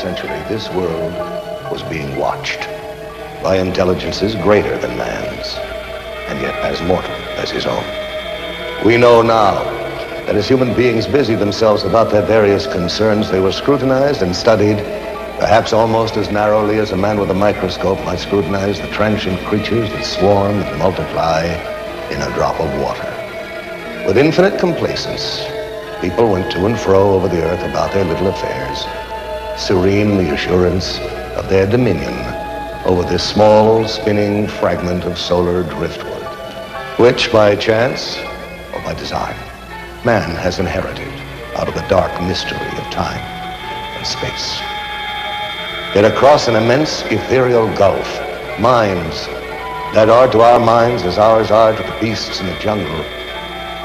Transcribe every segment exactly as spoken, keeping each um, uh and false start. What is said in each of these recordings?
Century, this world was being watched by intelligences greater than man's, and yet as mortal as his own. We know now that as human beings busied themselves about their various concerns, they were scrutinized and studied, perhaps almost as narrowly as a man with a microscope might scrutinize the transient creatures that swarm and multiply in a drop of water. With infinite complacence, people went to and fro over the earth about their little affairs, serene the assurance of their dominion over this small spinning fragment of solar driftwood, which by chance or by design, man has inherited out of the dark mystery of time and space. Yet across an immense ethereal gulf, minds that are to our minds as ours are to the beasts in the jungle,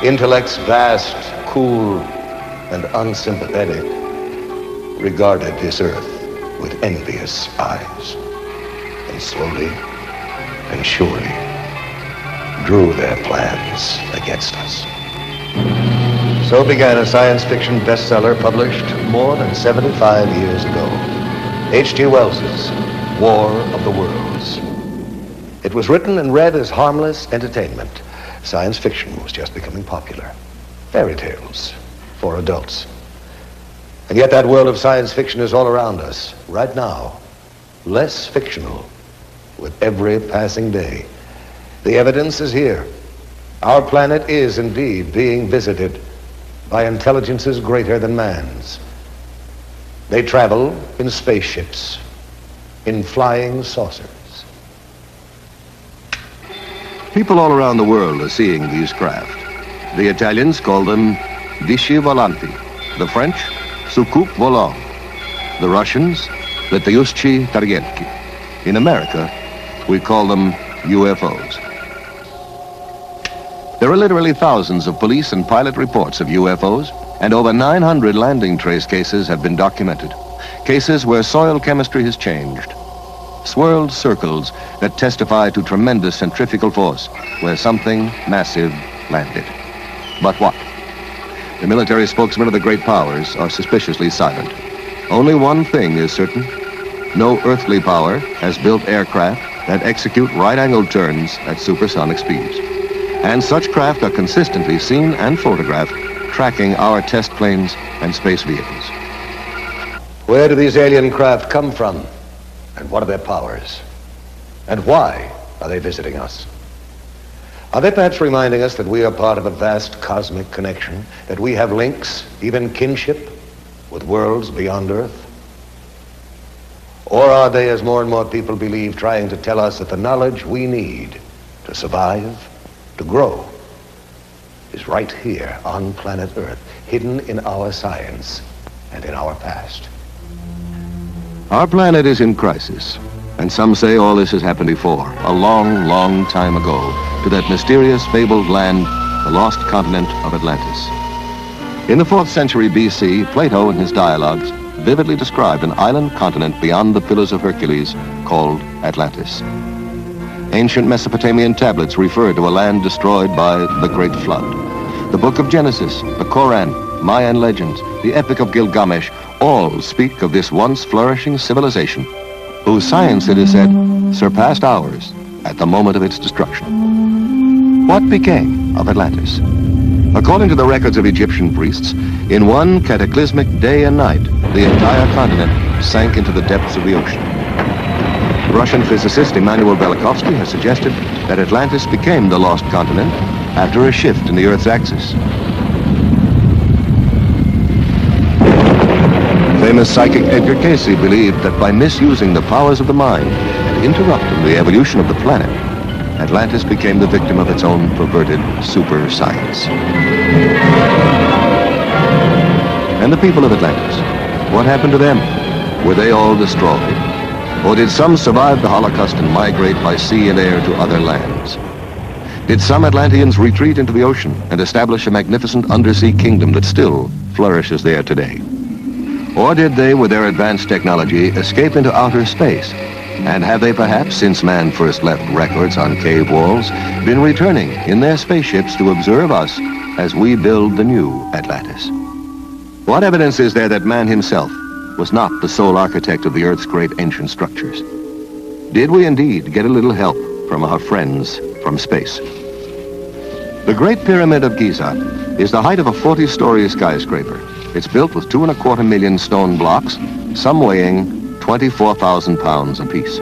intellects vast, cool, and unsympathetic, regarded this earth with envious eyes, and slowly and surely drew their plans against us. So began a science fiction bestseller published more than seventy-five years ago, H G Wells's War of the Worlds. It was written and read as harmless entertainment. Science fiction was just becoming popular. Fairy tales for adults. And yet that world of science fiction is all around us, right now, less fictional with every passing day. The evidence is here. Our planet is indeed being visited by intelligences greater than man's. They travel in spaceships, in flying saucers. People all around the world are seeing these craft. The Italians call them Visci Volanti, the French, Soucoupe Volant, the Russians, the Tyushchi Tarielki. In America, we call them U F Os. There are literally thousands of police and pilot reports of U F Os, and over nine hundred landing trace cases have been documented. Cases where soil chemistry has changed. Swirled circles that testify to tremendous centrifugal force, where something massive landed. But what? The military spokesmen of the great powers are suspiciously silent. Only one thing is certain. No earthly power has built aircraft that execute right-angled turns at supersonic speeds. And such craft are consistently seen and photographed tracking our test planes and space vehicles. Where do these alien craft come from? And what are their powers? And why are they visiting us? Are they perhaps reminding us that we are part of a vast cosmic connection, that we have links, even kinship, with worlds beyond Earth? Or are they, as more and more people believe, trying to tell us that the knowledge we need to survive, to grow, is right here on planet Earth, hidden in our science and in our past? Our planet is in crisis. And some say all this has happened before, a long, long time ago, to that mysterious fabled land, the lost continent of Atlantis. In the fourth century B C, Plato in his dialogues vividly described an island continent beyond the Pillars of Hercules called Atlantis. Ancient Mesopotamian tablets refer to a land destroyed by the Great Flood. The Book of Genesis, the Koran, Mayan legends, the Epic of Gilgamesh, all speak of this once flourishing civilization, whose science, it is said, surpassed ours at the moment of its destruction. What became of Atlantis? According to the records of Egyptian priests, in one cataclysmic day and night, the entire continent sank into the depths of the ocean. Russian physicist Immanuel Velikovsky has suggested that Atlantis became the lost continent after a shift in the Earth's axis. Famous psychic Edgar Cayce believed that by misusing the powers of the mind and interrupting the evolution of the planet, Atlantis became the victim of its own perverted super science. and the people of Atlantis? What happened to them? Were they all destroyed? Or did some survive the Holocaust and migrate by sea and air to other lands? Did some Atlanteans retreat into the ocean and establish a magnificent undersea kingdom that still flourishes there today? Or did they, with their advanced technology, escape into outer space? And have they perhaps, since man first left records on cave walls, been returning in their spaceships to observe us as we build the new Atlantis? What evidence is there that man himself was not the sole architect of the Earth's great ancient structures? Did we indeed get a little help from our friends from space? The Great Pyramid of Giza is the height of a forty-story skyscraper. It's built with two and a quarter million stone blocks, some weighing twenty-four thousand pounds apiece.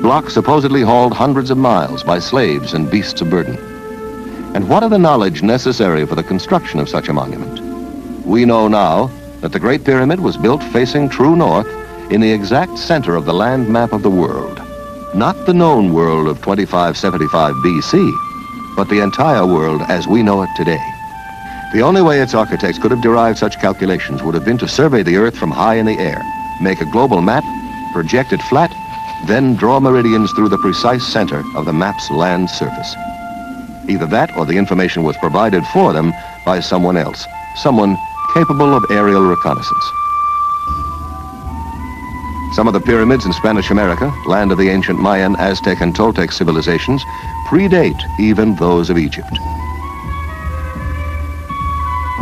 Blocks supposedly hauled hundreds of miles by slaves and beasts of burden. And what of the knowledge necessary for the construction of such a monument? We know now that the Great Pyramid was built facing true north in the exact center of the land map of the world. Not the known world of twenty-five seventy-five B C, but the entire world as we know it today. The only way its architects could have derived such calculations would have been to survey the Earth from high in the air, make a global map, project it flat, then draw meridians through the precise center of the map's land surface. Either that or the information was provided for them by someone else, someone capable of aerial reconnaissance. Some of the pyramids in Spanish America, land of the ancient Mayan, Aztec, and Toltec civilizations, predate even those of Egypt.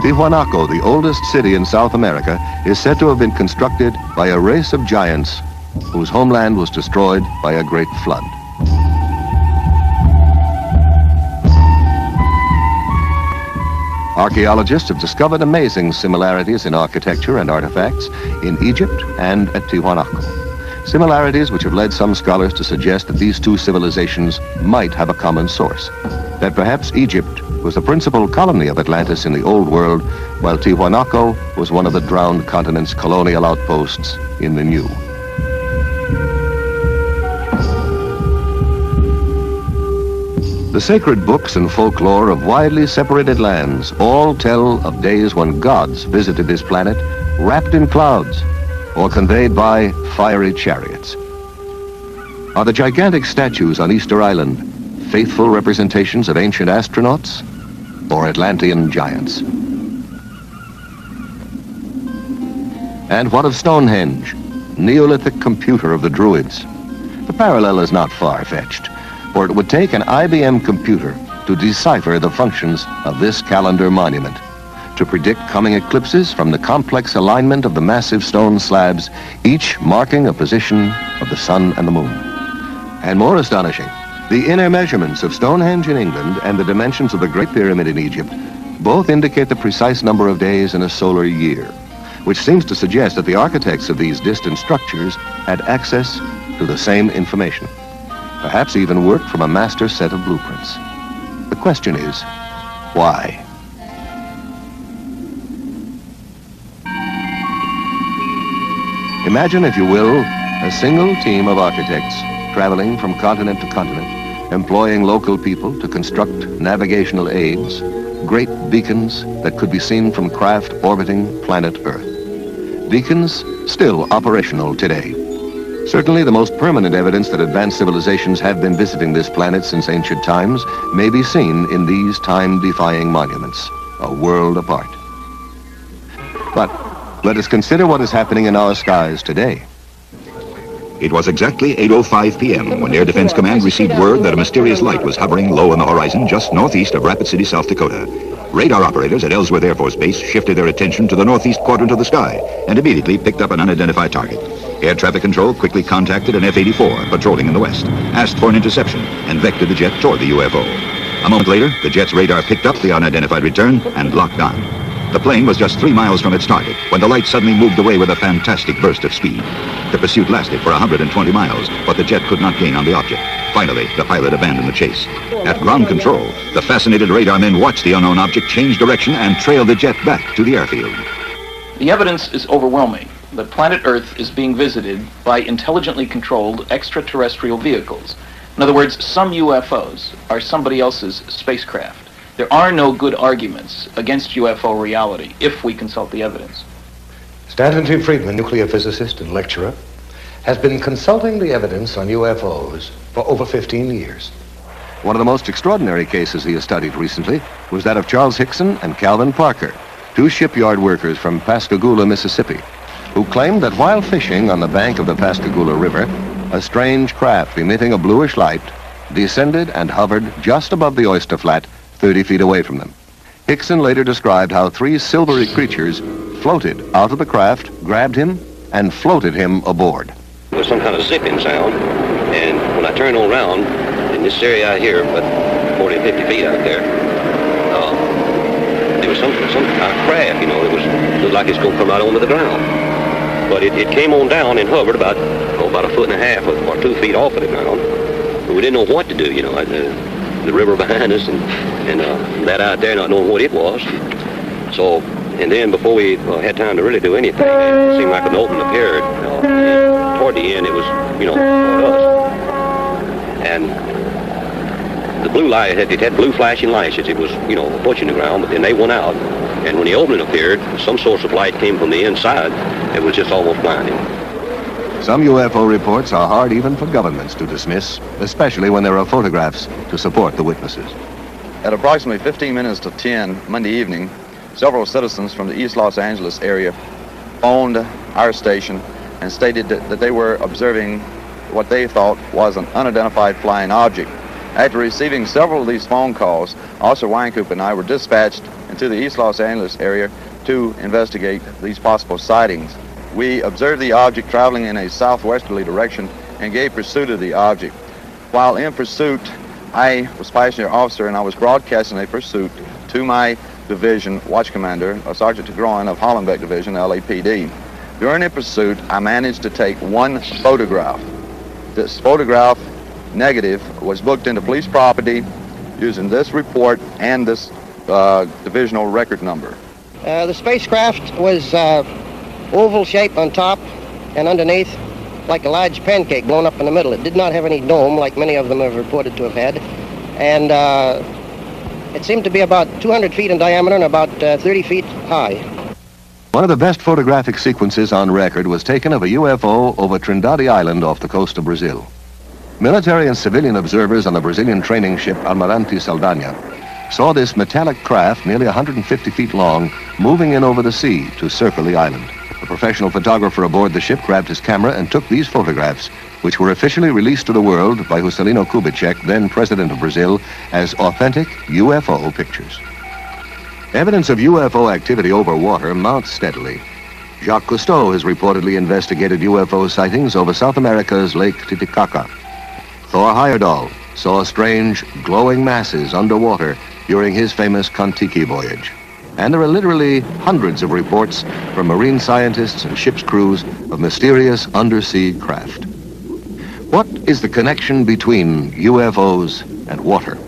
Tiwanaku, the oldest city in South America, is said to have been constructed by a race of giants whose homeland was destroyed by a great flood. Archaeologists have discovered amazing similarities in architecture and artifacts in Egypt and at Tiwanaku. Similarities which have led some scholars to suggest that these two civilizations might have a common source. That perhaps Egypt was the principal colony of Atlantis in the Old World, while Tiwanaku was one of the drowned continent's colonial outposts in the New. The sacred books and folklore of widely separated lands all tell of days when gods visited this planet wrapped in clouds or conveyed by fiery chariots. Are the gigantic statues on Easter Island faithful representations of ancient astronauts or Atlantean giants? And what of Stonehenge, Neolithic computer of the Druids? The parallel is not far-fetched, for it would take an I B M computer to decipher the functions of this calendar monument, to predict coming eclipses from the complex alignment of the massive stone slabs, each marking a position of the sun and the moon. And more astonishing, the inner measurements of Stonehenge in England and the dimensions of the Great Pyramid in Egypt both indicate the precise number of days in a solar year, which seems to suggest that the architects of these distant structures had access to the same information. Perhaps even worked from a master set of blueprints. The question is, why? Imagine, if you will, a single team of architects traveling from continent to continent, employing local people to construct navigational aids, great beacons that could be seen from craft orbiting planet Earth. Beacons still operational today. Certainly the most permanent evidence that advanced civilizations have been visiting this planet since ancient times may be seen in these time-defying monuments, a world apart. But let us consider what is happening in our skies today. It was exactly eight oh five p m when Air Defense Command received word that a mysterious light was hovering low on the horizon just northeast of Rapid City, South Dakota. Radar operators at Ellsworth Air Force Base shifted their attention to the northeast quadrant of the sky and immediately picked up an unidentified target. Air traffic control quickly contacted an F eighty-four patrolling in the west, asked for an interception, and vectored the jet toward the U F O. A moment later, the jet's radar picked up the unidentified return and locked on. The plane was just three miles from its target when the light suddenly moved away with a fantastic burst of speed. The pursuit lasted for one hundred twenty miles, but the jet could not gain on the object. Finally, the pilot abandoned the chase. At ground control, the fascinated radar men watched the unknown object change direction and trail the jet back to the airfield. The evidence is overwhelming that planet Earth is being visited by intelligently controlled extraterrestrial vehicles. In other words, some U F Os are somebody else's spacecraft. There are no good arguments against U F O reality if we consult the evidence. Stanton T. Friedman, nuclear physicist and lecturer, has been consulting the evidence on U F Os for over fifteen years. One of the most extraordinary cases he has studied recently was that of Charles Hickson and Calvin Parker, two shipyard workers from Pascagoula, Mississippi, who claimed that while fishing on the bank of the Pascagoula River, a strange craft emitting a bluish light descended and hovered just above the oyster flat, thirty feet away from them. Hickson later described how three silvery creatures floated out of the craft, grabbed him, and floated him aboard. There was some kind of zipping sound, and when I turned around, in this area out here, but forty, fifty feet out there, uh, there was some, some kind of craft, you know, it was it looked like it's going to come out onto the ground. But it, it came on down and hovered about, oh, about a foot and a half or, or two feet off of the ground. But we didn't know what to do, you know. I, uh, the river behind us and, and uh, that out there, not knowing what it was. So, and then before we uh, had time to really do anything, it seemed like an open appeared. Uh, and toward the end, it was, you know, us. And the blue light, it had blue flashing lights. It was, you know, approaching the ground, but then they went out. And when the opening appeared, some source of light came from the inside. It was just almost blinding. Some U F O reports are hard even for governments to dismiss, especially when there are photographs to support the witnesses. At approximately fifteen minutes to ten Monday evening, several citizens from the East Los Angeles area phoned our station and stated that, that they were observing what they thought was an unidentified flying object. After receiving several of these phone calls, Officer Weinkoop and I were dispatched into the East Los Angeles area to investigate these possible sightings. We observed the object traveling in a southwesterly direction and gave pursuit of the object. While in pursuit, I was passenger officer and I was broadcasting a pursuit to my division watch commander, Sergeant DeGroen of Hollenbeck Division, L A P D. During the pursuit, I managed to take one photograph. This photograph negative was booked into police property using this report and this uh, divisional record number. Uh, the spacecraft was uh oval shape on top and underneath like a large pancake blown up in the middle. It did not have any dome like many of them have reported to have had. And uh, it seemed to be about two hundred feet in diameter and about uh, thirty feet high. One of the best photographic sequences on record was taken of a U F O over Trindade Island off the coast of Brazil. Military and civilian observers on the Brazilian training ship Almirante Saldanha saw this metallic craft nearly one hundred fifty feet long moving in over the sea to circle the island. A professional photographer aboard the ship grabbed his camera and took these photographs, which were officially released to the world by Juscelino Kubitschek, then president of Brazil, as authentic U F O pictures. Evidence of U F O activity over water mounts steadily. Jacques Cousteau has reportedly investigated U F O sightings over South America's Lake Titicaca. Thor Heyerdahl saw strange glowing masses underwater during his famous Kon-Tiki voyage. And there are literally hundreds of reports from marine scientists and ship's crews of mysterious undersea craft. What is the connection between U F Os and water?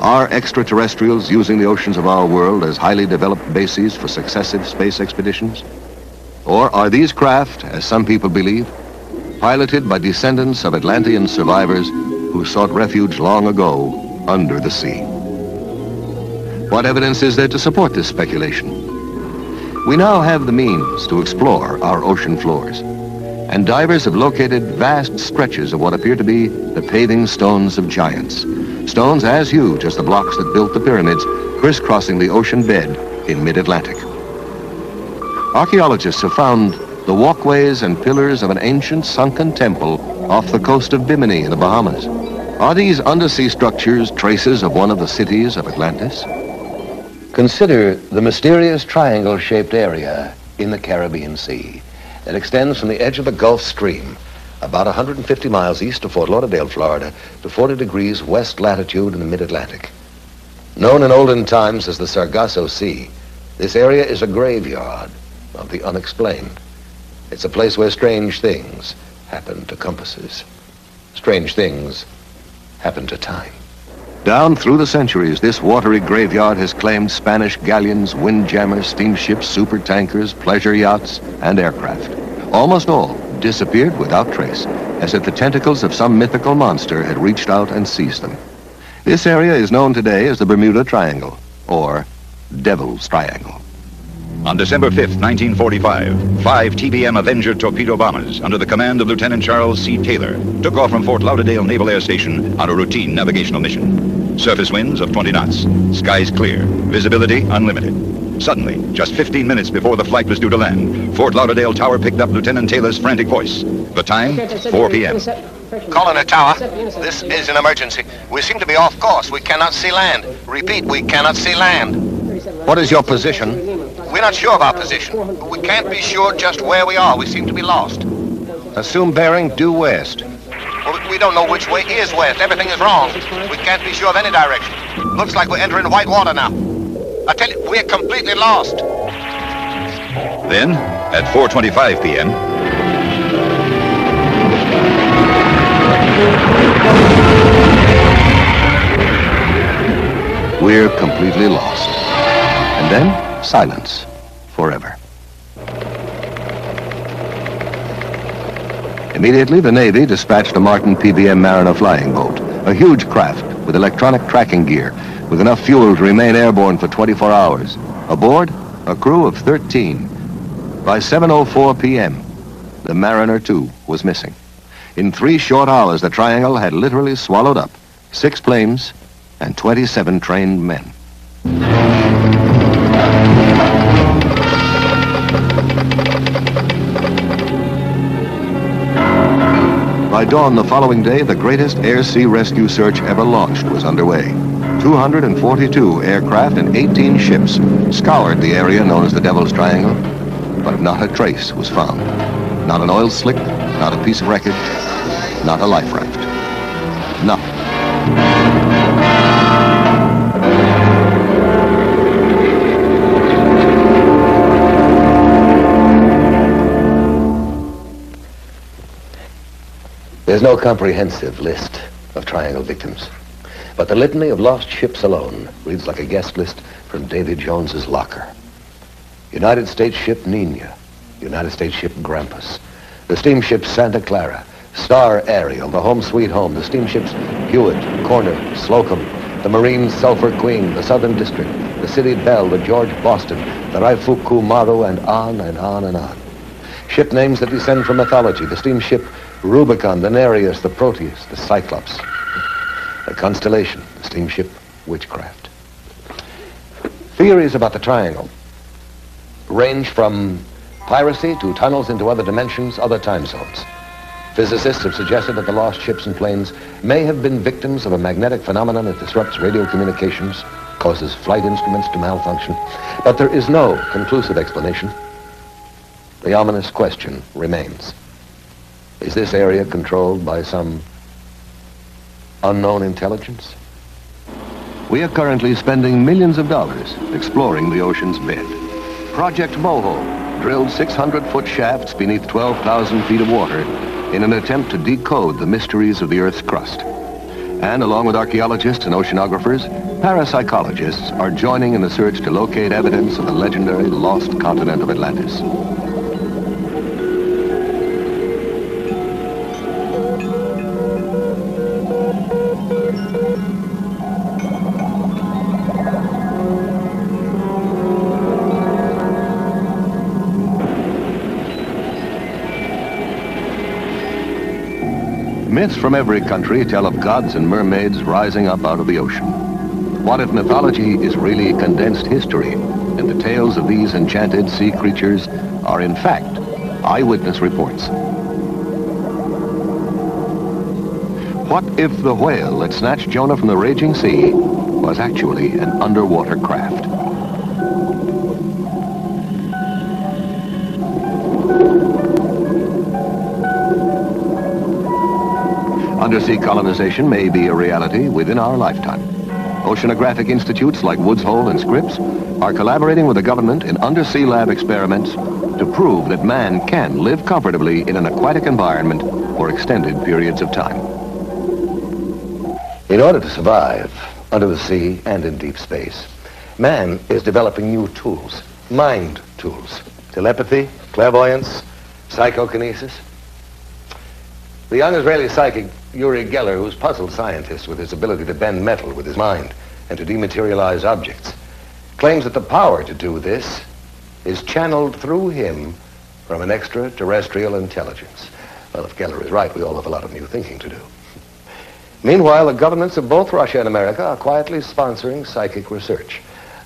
Are extraterrestrials using the oceans of our world as highly developed bases for successive space expeditions? Or are these craft, as some people believe, piloted by descendants of Atlantean survivors who sought refuge long ago under the sea? What evidence is there to support this speculation? We now have the means to explore our ocean floors, and divers have located vast stretches of what appear to be the paving stones of giants, stones as huge as the blocks that built the pyramids, crisscrossing the ocean bed in mid-Atlantic. Archaeologists have found the walkways and pillars of an ancient sunken temple off the coast of Bimini in the Bahamas. Are these undersea structures traces of one of the cities of Atlantis? Consider the mysterious triangle-shaped area in the Caribbean Sea that extends from the edge of the Gulf Stream about one hundred fifty miles east of Fort Lauderdale, Florida, to forty degrees west latitude in the mid-Atlantic. Known in olden times as the Sargasso Sea, this area is a graveyard of the unexplained. It's a place where strange things happen to compasses. Strange things happen to time. Down through the centuries, this watery graveyard has claimed Spanish galleons, windjammers, steamships, supertankers, pleasure yachts, and aircraft. Almost all disappeared without trace, as if the tentacles of some mythical monster had reached out and seized them. This area is known today as the Bermuda Triangle, or Devil's Triangle. On December fifth, nineteen forty-five, five T B M Avenger torpedo bombers under the command of Lieutenant Charles C. Taylor took off from Fort Lauderdale Naval Air Station on a routine navigational mission. Surface winds of twenty knots, skies clear, visibility unlimited. Suddenly, just fifteen minutes before the flight was due to land, Fort Lauderdale Tower picked up Lieutenant Taylor's frantic voice. The time, four p m Coroner Tower, this is an emergency. We seem to be off course. We cannot see land. Repeat, we cannot see land. What is your position? We're not sure of our position. We can't be sure just where we are. We seem to be lost. Assume bearing due west. Well, we don't know which way is west. Everything is wrong. We can't be sure of any direction. Looks like we're entering white water now. I tell you, we're completely lost. Then, at four twenty-five p m, we're completely lost. And then, silence. Forever. Immediately, the Navy dispatched a Martin P B M Mariner flying boat, a huge craft with electronic tracking gear, with enough fuel to remain airborne for twenty-four hours. Aboard, a crew of thirteen. By seven oh four p m, the Mariner two was missing. In three short hours, the Triangle had literally swallowed up six planes, and twenty-seven trained men. By dawn the following day, the greatest air-sea rescue search ever launched was underway. two hundred forty-two aircraft and eighteen ships scoured the area known as the Devil's Triangle, but not a trace was found. Not an oil slick, not a piece of wreckage, not a life raft. Nothing. There's no comprehensive list of Triangle victims, but the litany of lost ships alone reads like a guest list from Davy Jones's locker. United States ship Nina, United States ship Grampus, the steamship Santa Clara, Star Ariel, the Home Sweet Home, the steamships Hewitt, Corner, Slocum, the Marine Sulphur Queen, the Southern District, the City Belle, the George Boston, the Raifuku Maru, and on and on and on. Ship names that descend from mythology, the steamship Rubicon, the Nereus, the Proteus, the Cyclops, the Constellation, the steamship Witchcraft. Theories about the Triangle range from piracy to tunnels into other dimensions, other time zones. Physicists have suggested that the lost ships and planes may have been victims of a magnetic phenomenon that disrupts radio communications, causes flight instruments to malfunction, but there is no conclusive explanation. The ominous question remains. Is this area controlled by some unknown intelligence? We are currently spending millions of dollars exploring the ocean's bed. Project MOHO drilled six hundred foot shafts beneath twelve thousand feet of water in an attempt to decode the mysteries of the Earth's crust. And along with archaeologists and oceanographers, parapsychologists are joining in the search to locate evidence of the legendary lost continent of Atlantis. Myths from every country tell of gods and mermaids rising up out of the ocean. What if mythology is really condensed history, and the tales of these enchanted sea creatures are in fact eyewitness reports? What if the whale that snatched Jonah from the raging sea was actually an underwater craft? Undersea colonization may be a reality within our lifetime. Oceanographic institutes like Woods Hole and Scripps are collaborating with the government in undersea lab experiments to prove that man can live comfortably in an aquatic environment for extended periods of time. In order to survive under the sea and in deep space, man is developing new tools, mind tools, telepathy, clairvoyance, psychokinesis. The young Israeli psychic Uri Geller, who's puzzled scientists with his ability to bend metal with his mind and to dematerialize objects, claims that the power to do this is channeled through him from an extraterrestrial intelligence. Well, if Geller is right, we all have a lot of new thinking to do. Meanwhile, the governments of both Russia and America are quietly sponsoring psychic research.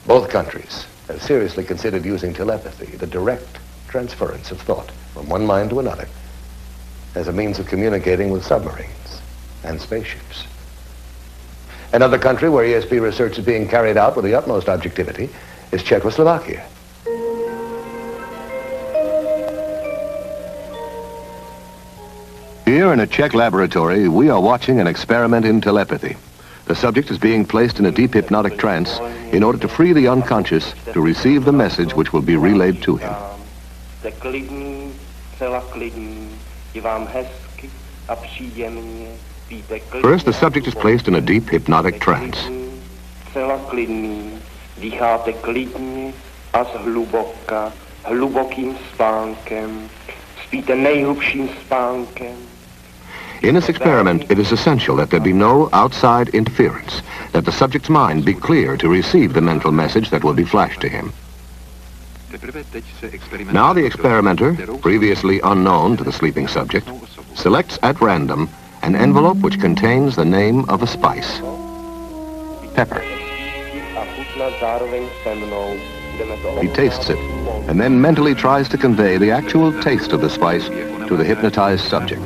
Both countries have seriously considered using telepathy, the direct transference of thought from one mind to another, as a means of communicating with submarines and spaceships. Another country where E S P research is being carried out with the utmost objectivity is Czechoslovakia. Here in a Czech laboratory, we are watching an experiment in telepathy. The subject is being placed in a deep hypnotic trance in order to free the unconscious to receive the message which will be relayed to him. First, the subject is placed in a deep hypnotic trance. In this experiment, it is essential that there be no outside interference, that the subject's mind be clear to receive the mental message that will be flashed to him. Now the experimenter, previously unknown to the sleeping subject, selects at random an envelope which contains the name of a spice, pepper. He tastes it and then mentally tries to convey the actual taste of the spice to the hypnotized subject.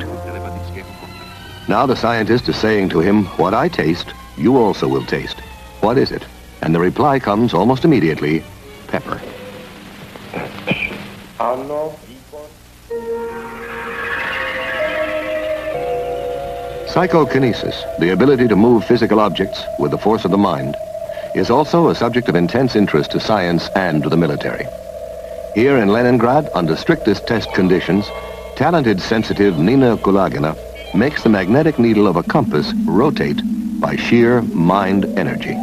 Now the scientist is saying to him, "What I taste, you also will taste. What is it?" And the reply comes almost immediately, pepper. Psychokinesis, the ability to move physical objects with the force of the mind, is also a subject of intense interest to science and to the military. Here in Leningrad, under strictest test conditions, talented sensitive Nina Kulagina makes the magnetic needle of a compass rotate by sheer mind energy.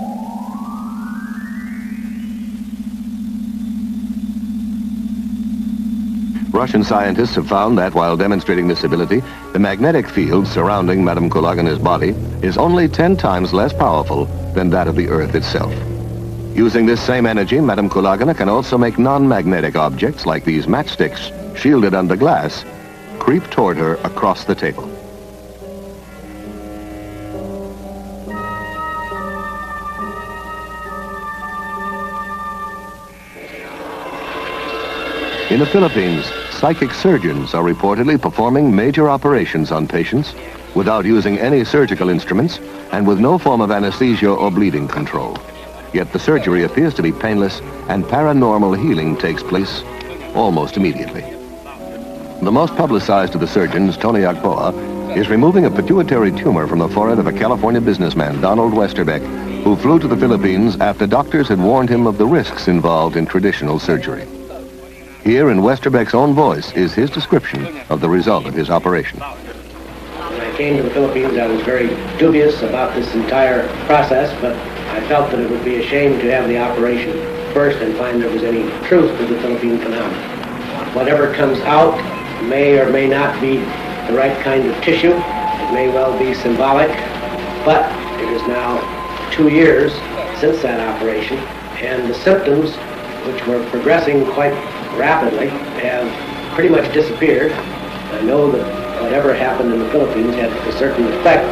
Russian scientists have found that while demonstrating this ability, the magnetic field surrounding Madame Kulagina's body is only ten times less powerful than that of the Earth itself. Using this same energy, Madame Kulagina can also make non-magnetic objects like these matchsticks, shielded under glass, creep toward her across the table. In the Philippines, psychic surgeons are reportedly performing major operations on patients without using any surgical instruments and with no form of anesthesia or bleeding control. Yet the surgery appears to be painless and paranormal healing takes place almost immediately. The most publicized of the surgeons, Tony Akboa, is removing a pituitary tumor from the forehead of a California businessman, Donald Westerbeck, who flew to the Philippines after doctors had warned him of the risks involved in traditional surgery. Here in Westerbeck's own voice is his description of the result of his operation. When I came to the Philippines, I was very dubious about this entire process, but I felt that it would be a shame to have the operation first and find there was any truth to the Philippine phenomenon. Whatever comes out may or may not be the right kind of tissue. It may well be symbolic, but it is now two years since that operation, and the symptoms, which were progressing quite rapidly, have pretty much disappeared. I know that whatever happened in the Philippines had a certain effect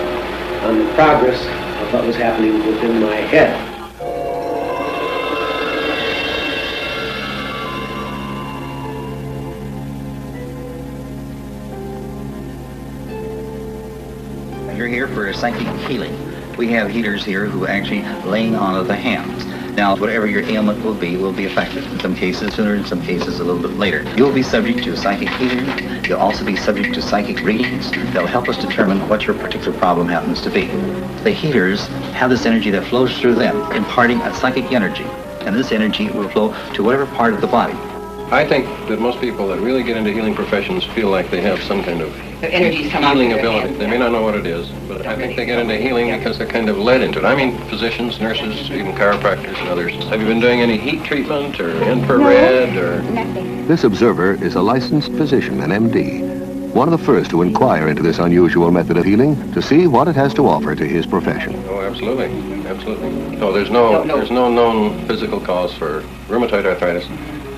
on the progress of what was happening within my head. You're here for psychic healing. We have healers here who actually laying on of the hands. Now, whatever your ailment will be, will be affected. In some cases sooner, in some cases a little bit later. You'll be subject to psychic healing. You'll also be subject to psychic readings. They'll help us determine what your particular problem happens to be. The healers have this energy that flows through them, imparting a psychic energy. And this energy will flow to whatever part of the body. I think that most people that really get into healing professions feel like they have some kind of energy healing ability. Hands, they yeah. may not know what it is, but Don't I think they get into healing yeah. because they're kind of led into it. I mean, physicians, nurses, even chiropractors and others. Have you been doing any heat treatment or infrared no, or... Nothing. This observer is a licensed physician, an M D, one of the first to inquire into this unusual method of healing to see what it has to offer to his profession. Oh, absolutely. Absolutely. So there's no, no, no. There's no known physical cause for rheumatoid arthritis.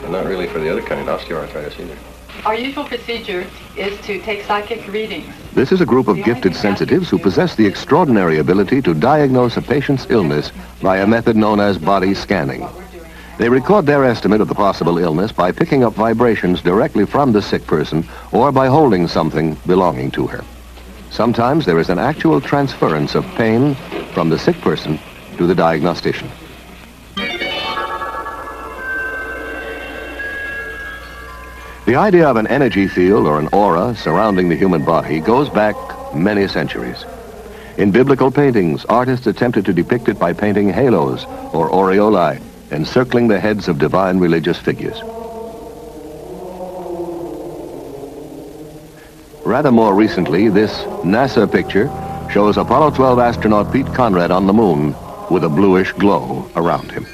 and not really for the other kind, osteoarthritis either. Our usual procedure is to take psychic readings. This is a group of gifted sensitives who possess the extraordinary ability to diagnose a patient's illness by a method known as body scanning. They record their estimate of the possible illness by picking up vibrations directly from the sick person or by holding something belonging to her. Sometimes there is an actual transference of pain from the sick person to the diagnostician. The idea of an energy field or an aura surrounding the human body goes back many centuries. In biblical paintings, artists attempted to depict it by painting halos or aureoli encircling the heads of divine religious figures. Rather more recently, this NASA picture shows Apollo twelve astronaut Pete Conrad on the moon with a bluish glow around him.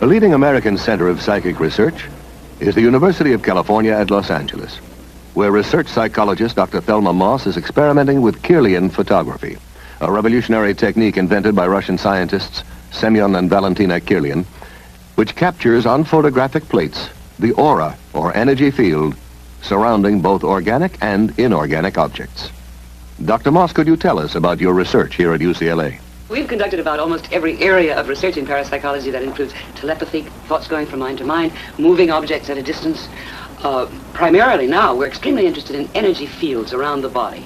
The leading American center of psychic research is the University of California at Los Angeles, where research psychologist Doctor Thelma Moss is experimenting with Kirlian photography, a revolutionary technique invented by Russian scientists Semyon and Valentina Kirlian, which captures on photographic plates the aura or energy field surrounding both organic and inorganic objects. Doctor Moss, could you tell us about your research here at U C L A? We've conducted about almost every area of research in parapsychology. That includes telepathy, thoughts going from mind to mind, moving objects at a distance. Uh, primarily now, we're extremely interested in energy fields around the body.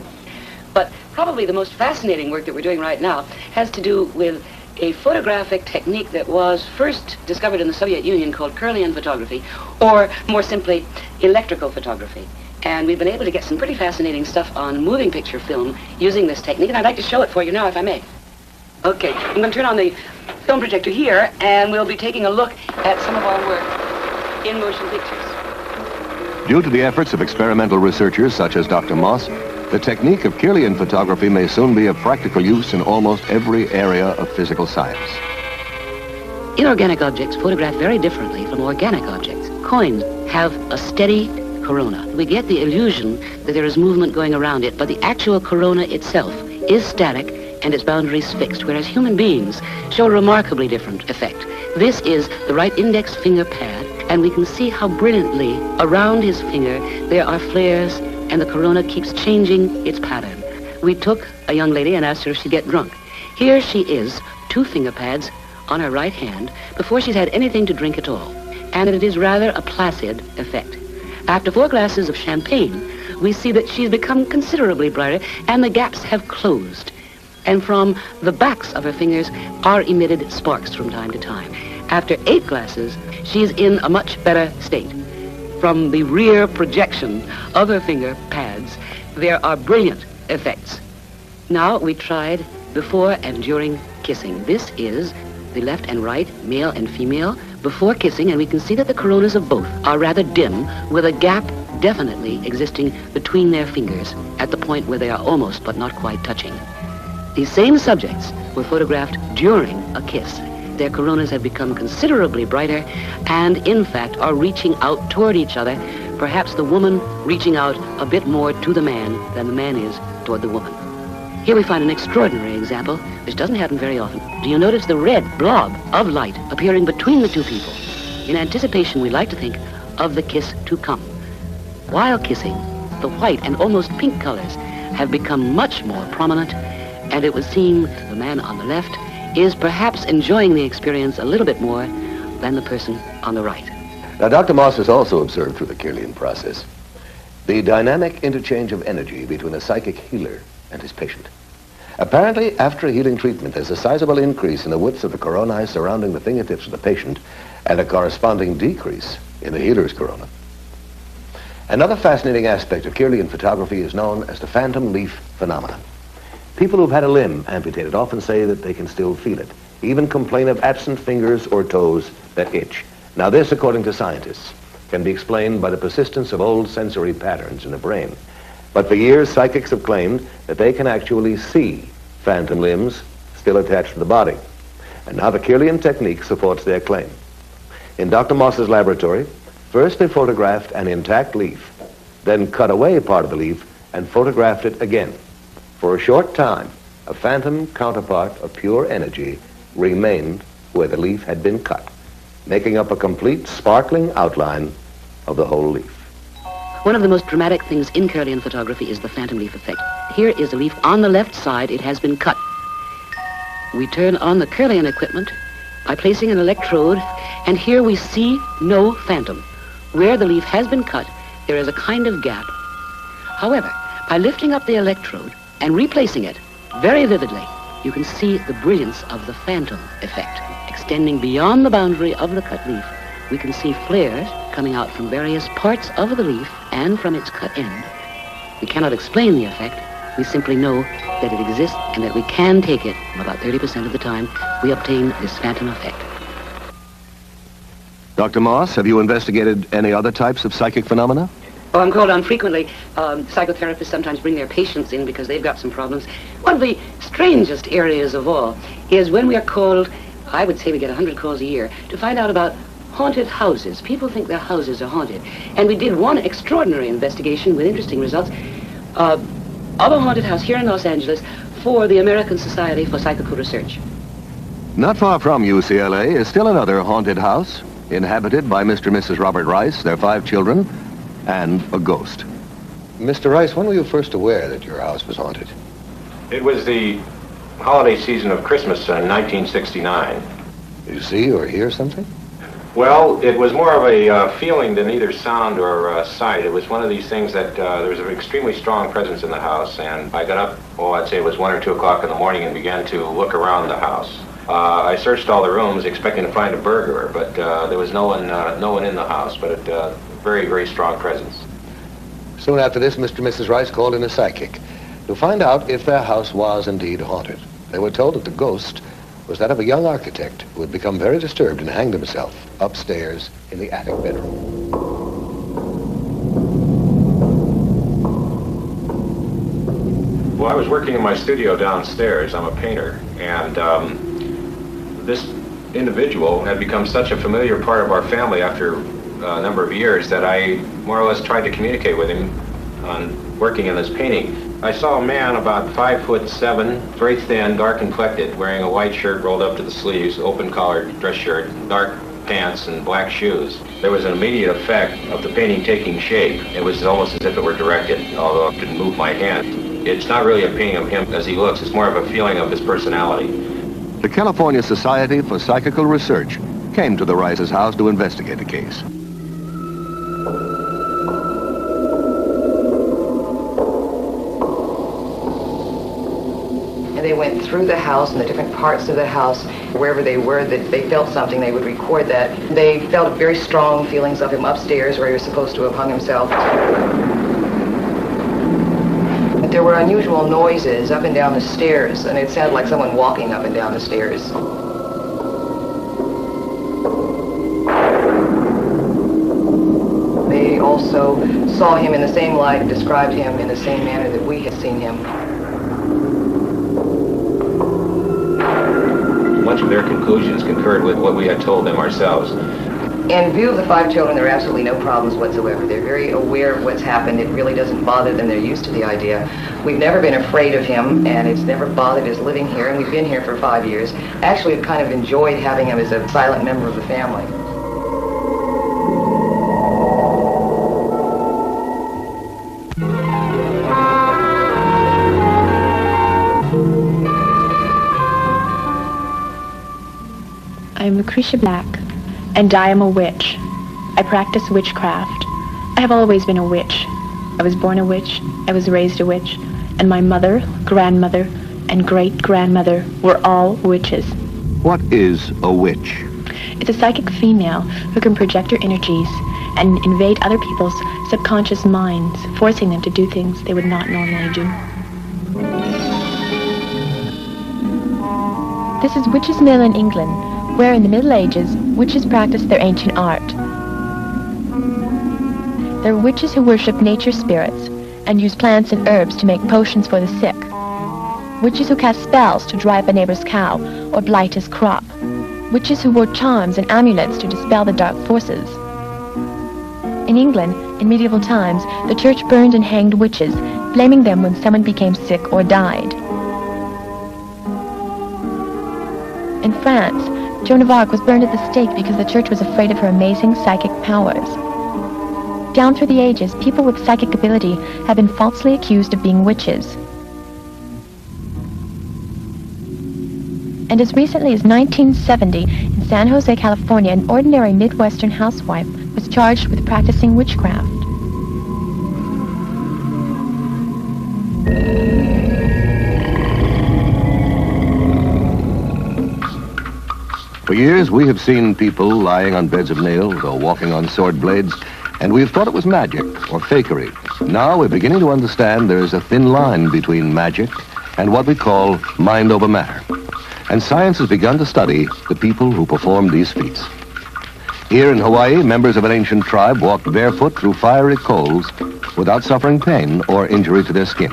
But probably the most fascinating work that we're doing right now has to do with a photographic technique that was first discovered in the Soviet Union called Kirlian photography, or more simply, electrical photography. And we've been able to get some pretty fascinating stuff on moving picture film using this technique, and I'd like to show it for you now, if I may. Okay, I'm going to turn on the film projector here, and we'll be taking a look at some of our work in motion pictures. Due to the efforts of experimental researchers such as Doctor Moss, the technique of Kirlian photography may soon be of practical use in almost every area of physical science. Inorganic objects photograph very differently from organic objects. Coins have a steady corona. We get the illusion that there is movement going around it, but the actual corona itself is static and its boundaries fixed, whereas human beings show a remarkably different effect. This is the right index finger pad, and we can see how brilliantly around his finger there are flares, and the corona keeps changing its pattern. We took a young lady and asked her if she'd get drunk. Here she is, two finger pads on her right hand, before she's had anything to drink at all, and it is rather a placid effect. After four glasses of champagne, we see that she's become considerably brighter, and the gaps have closed. And from the backs of her fingers are emitted sparks from time to time. After eight glasses, she's in a much better state. From the rear projection of her finger pads, there are brilliant effects. Now we tried before and during kissing. This is the left and right, male and female, before kissing, and we can see that the coronas of both are rather dim, with a gap definitely existing between their fingers at the point where they are almost but not quite touching. These same subjects were photographed during a kiss. Their coronas have become considerably brighter and, in fact, are reaching out toward each other, perhaps the woman reaching out a bit more to the man than the man is toward the woman. Here we find an extraordinary example, which doesn't happen very often. Do you notice the red blob of light appearing between the two people? In anticipation, we like to think of the kiss to come. While kissing, the white and almost pink colors have become much more prominent, and it would seem the man on the left is perhaps enjoying the experience a little bit more than the person on the right. Now, Doctor Moss has also observed through the Kirlian process the dynamic interchange of energy between a psychic healer and his patient. Apparently, after a healing treatment, there's a sizable increase in the widths of the coronae surrounding the fingertips of the patient and a corresponding decrease in the healer's corona. Another fascinating aspect of Kirlian photography is known as the phantom leaf phenomenon. People who've had a limb amputated often say that they can still feel it, even complain of absent fingers or toes that itch. Now this, according to scientists, can be explained by the persistence of old sensory patterns in the brain. But for years, psychics have claimed that they can actually see phantom limbs still attached to the body. And now the Kirlian technique supports their claim. In Doctor Moss's laboratory, first they photographed an intact leaf, then cut away part of the leaf and photographed it again. For a short time, a phantom counterpart of pure energy remained where the leaf had been cut, making up a complete sparkling outline of the whole leaf. One of the most dramatic things in Curlian photography is the phantom leaf effect. Here is a leaf on the left side. It has been cut. We turn on the Curlian equipment by placing an electrode, and here we see no phantom. Where the leaf has been cut, there is a kind of gap. However, by lifting up the electrode and replacing it very vividly, you can see the brilliance of the phantom effect. Extending beyond the boundary of the cut leaf, we can see flares coming out from various parts of the leaf and from its cut end. We cannot explain the effect. We simply know that it exists and that we can take it. About thirty percent of the time, we obtain this phantom effect. Doctor Moss, have you investigated any other types of psychic phenomena? Oh, I'm called on frequently. Um, psychotherapists sometimes bring their patients in because they've got some problems. One of the strangest areas of all is when we are called, I would say we get a hundred calls a year, to find out about haunted houses. People think their houses are haunted. And we did one extraordinary investigation with interesting results uh, of a haunted house here in Los Angeles for the American Society for Psychical Research. Not far from U C L A is still another haunted house, inhabited by Mister and Missus Robert Rice, their five children, and a ghost. Mister Rice, when were you first aware that your house was haunted? It was the holiday season of Christmas in nineteen sixty-nine. Did you see or hear something? Well, it was more of a uh, feeling than either sound or uh, sight. It was one of these things that uh, there was an extremely strong presence in the house, and I got up, oh, I'd say it was one or two o'clock in the morning, and began to look around the house. Uh, I searched all the rooms expecting to find a burglar, but uh, there was no one, uh, no one in the house, but it, uh, very, very strong presence. Soon after this, Mister and Missus Rice called in a psychic to find out if their house was indeed haunted. They were told that the ghost was that of a young architect who had become very disturbed and hanged himself upstairs in the attic bedroom. Well, I was working in my studio downstairs. I'm a painter, and um, this individual had become such a familiar part of our family after a number of years that I more or less tried to communicate with him on working in this painting. I saw a man about five foot seven, very thin, dark complected, wearing a white shirt rolled up to the sleeves, open-collared dress shirt, dark pants, and black shoes. There was an immediate effect of the painting taking shape. It was almost as if it were directed, although I didn't move my hand. It's not really a painting of him as he looks. It's more of a feeling of his personality. The California Society for Psychical Research came to the Rice's house to investigate the case. They went through the house and the different parts of the house. Wherever they were, that they felt something, they would record that. They felt very strong feelings of him upstairs where he was supposed to have hung himself. But there were unusual noises up and down the stairs, and it sounded like someone walking up and down the stairs. They also saw him in the same light, described him in the same manner that we had seen him. Much of their conclusions concurred with what we had told them ourselves. In view of the five children, there are absolutely no problems whatsoever. They're very aware of what's happened. It really doesn't bother them. They're used to the idea. We've never been afraid of him, and it's never bothered us living here, and we've been here for five years. Actually, we've kind of enjoyed having him as a silent member of the family. I'm Lucretia Black, and I am a witch. I practice witchcraft. I have always been a witch. I was born a witch, I was raised a witch, and my mother, grandmother, and great-grandmother were all witches. What is a witch? It's a psychic female who can project her energies and invade other people's subconscious minds, forcing them to do things they would not normally do. This is Witches' Mill in England, where in the Middle Ages, witches practiced their ancient art. There were witches who worshipped nature spirits and used plants and herbs to make potions for the sick. Witches who cast spells to drive a neighbor's cow or blight his crop. Witches who wore charms and amulets to dispel the dark forces. In England, in medieval times, the church burned and hanged witches blaming them when someone became sick or died. In France, Joan of Arc was burned at the stake because the church was afraid of her amazing psychic powers. Down through the ages, people with psychic ability have been falsely accused of being witches. And as recently as nineteen seventy, in San Jose, California, an ordinary Midwestern housewife was charged with practicing witchcraft. For years, we have seen people lying on beds of nails or walking on sword blades, and we've thought it was magic or fakery. Now we're beginning to understand there is a thin line between magic and what we call mind over matter. And science has begun to study the people who performed these feats. Here in Hawaii, members of an ancient tribe walked barefoot through fiery coals without suffering pain or injury to their skin.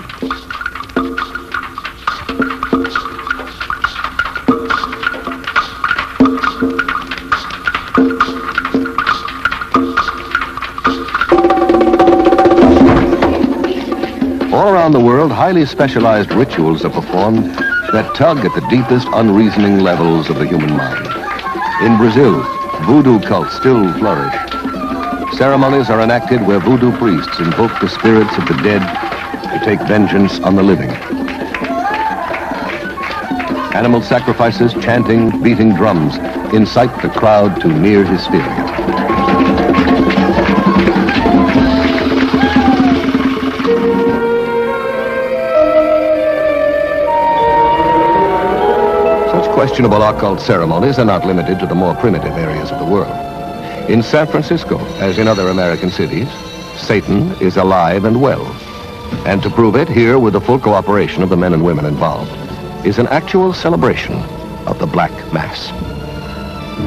All around the world, highly specialized rituals are performed that tug at the deepest unreasoning levels of the human mind. In Brazil, voodoo cults still flourish. Ceremonies are enacted where voodoo priests invoke the spirits of the dead to take vengeance on the living. Animal sacrifices, chanting, beating drums incite the crowd to near hysteria. Questionable occult ceremonies are not limited to the more primitive areas of the world. In San Francisco, as in other American cities, Satan is alive and well. And to prove it, here, with the full cooperation of the men and women involved, is an actual celebration of the Black Mass.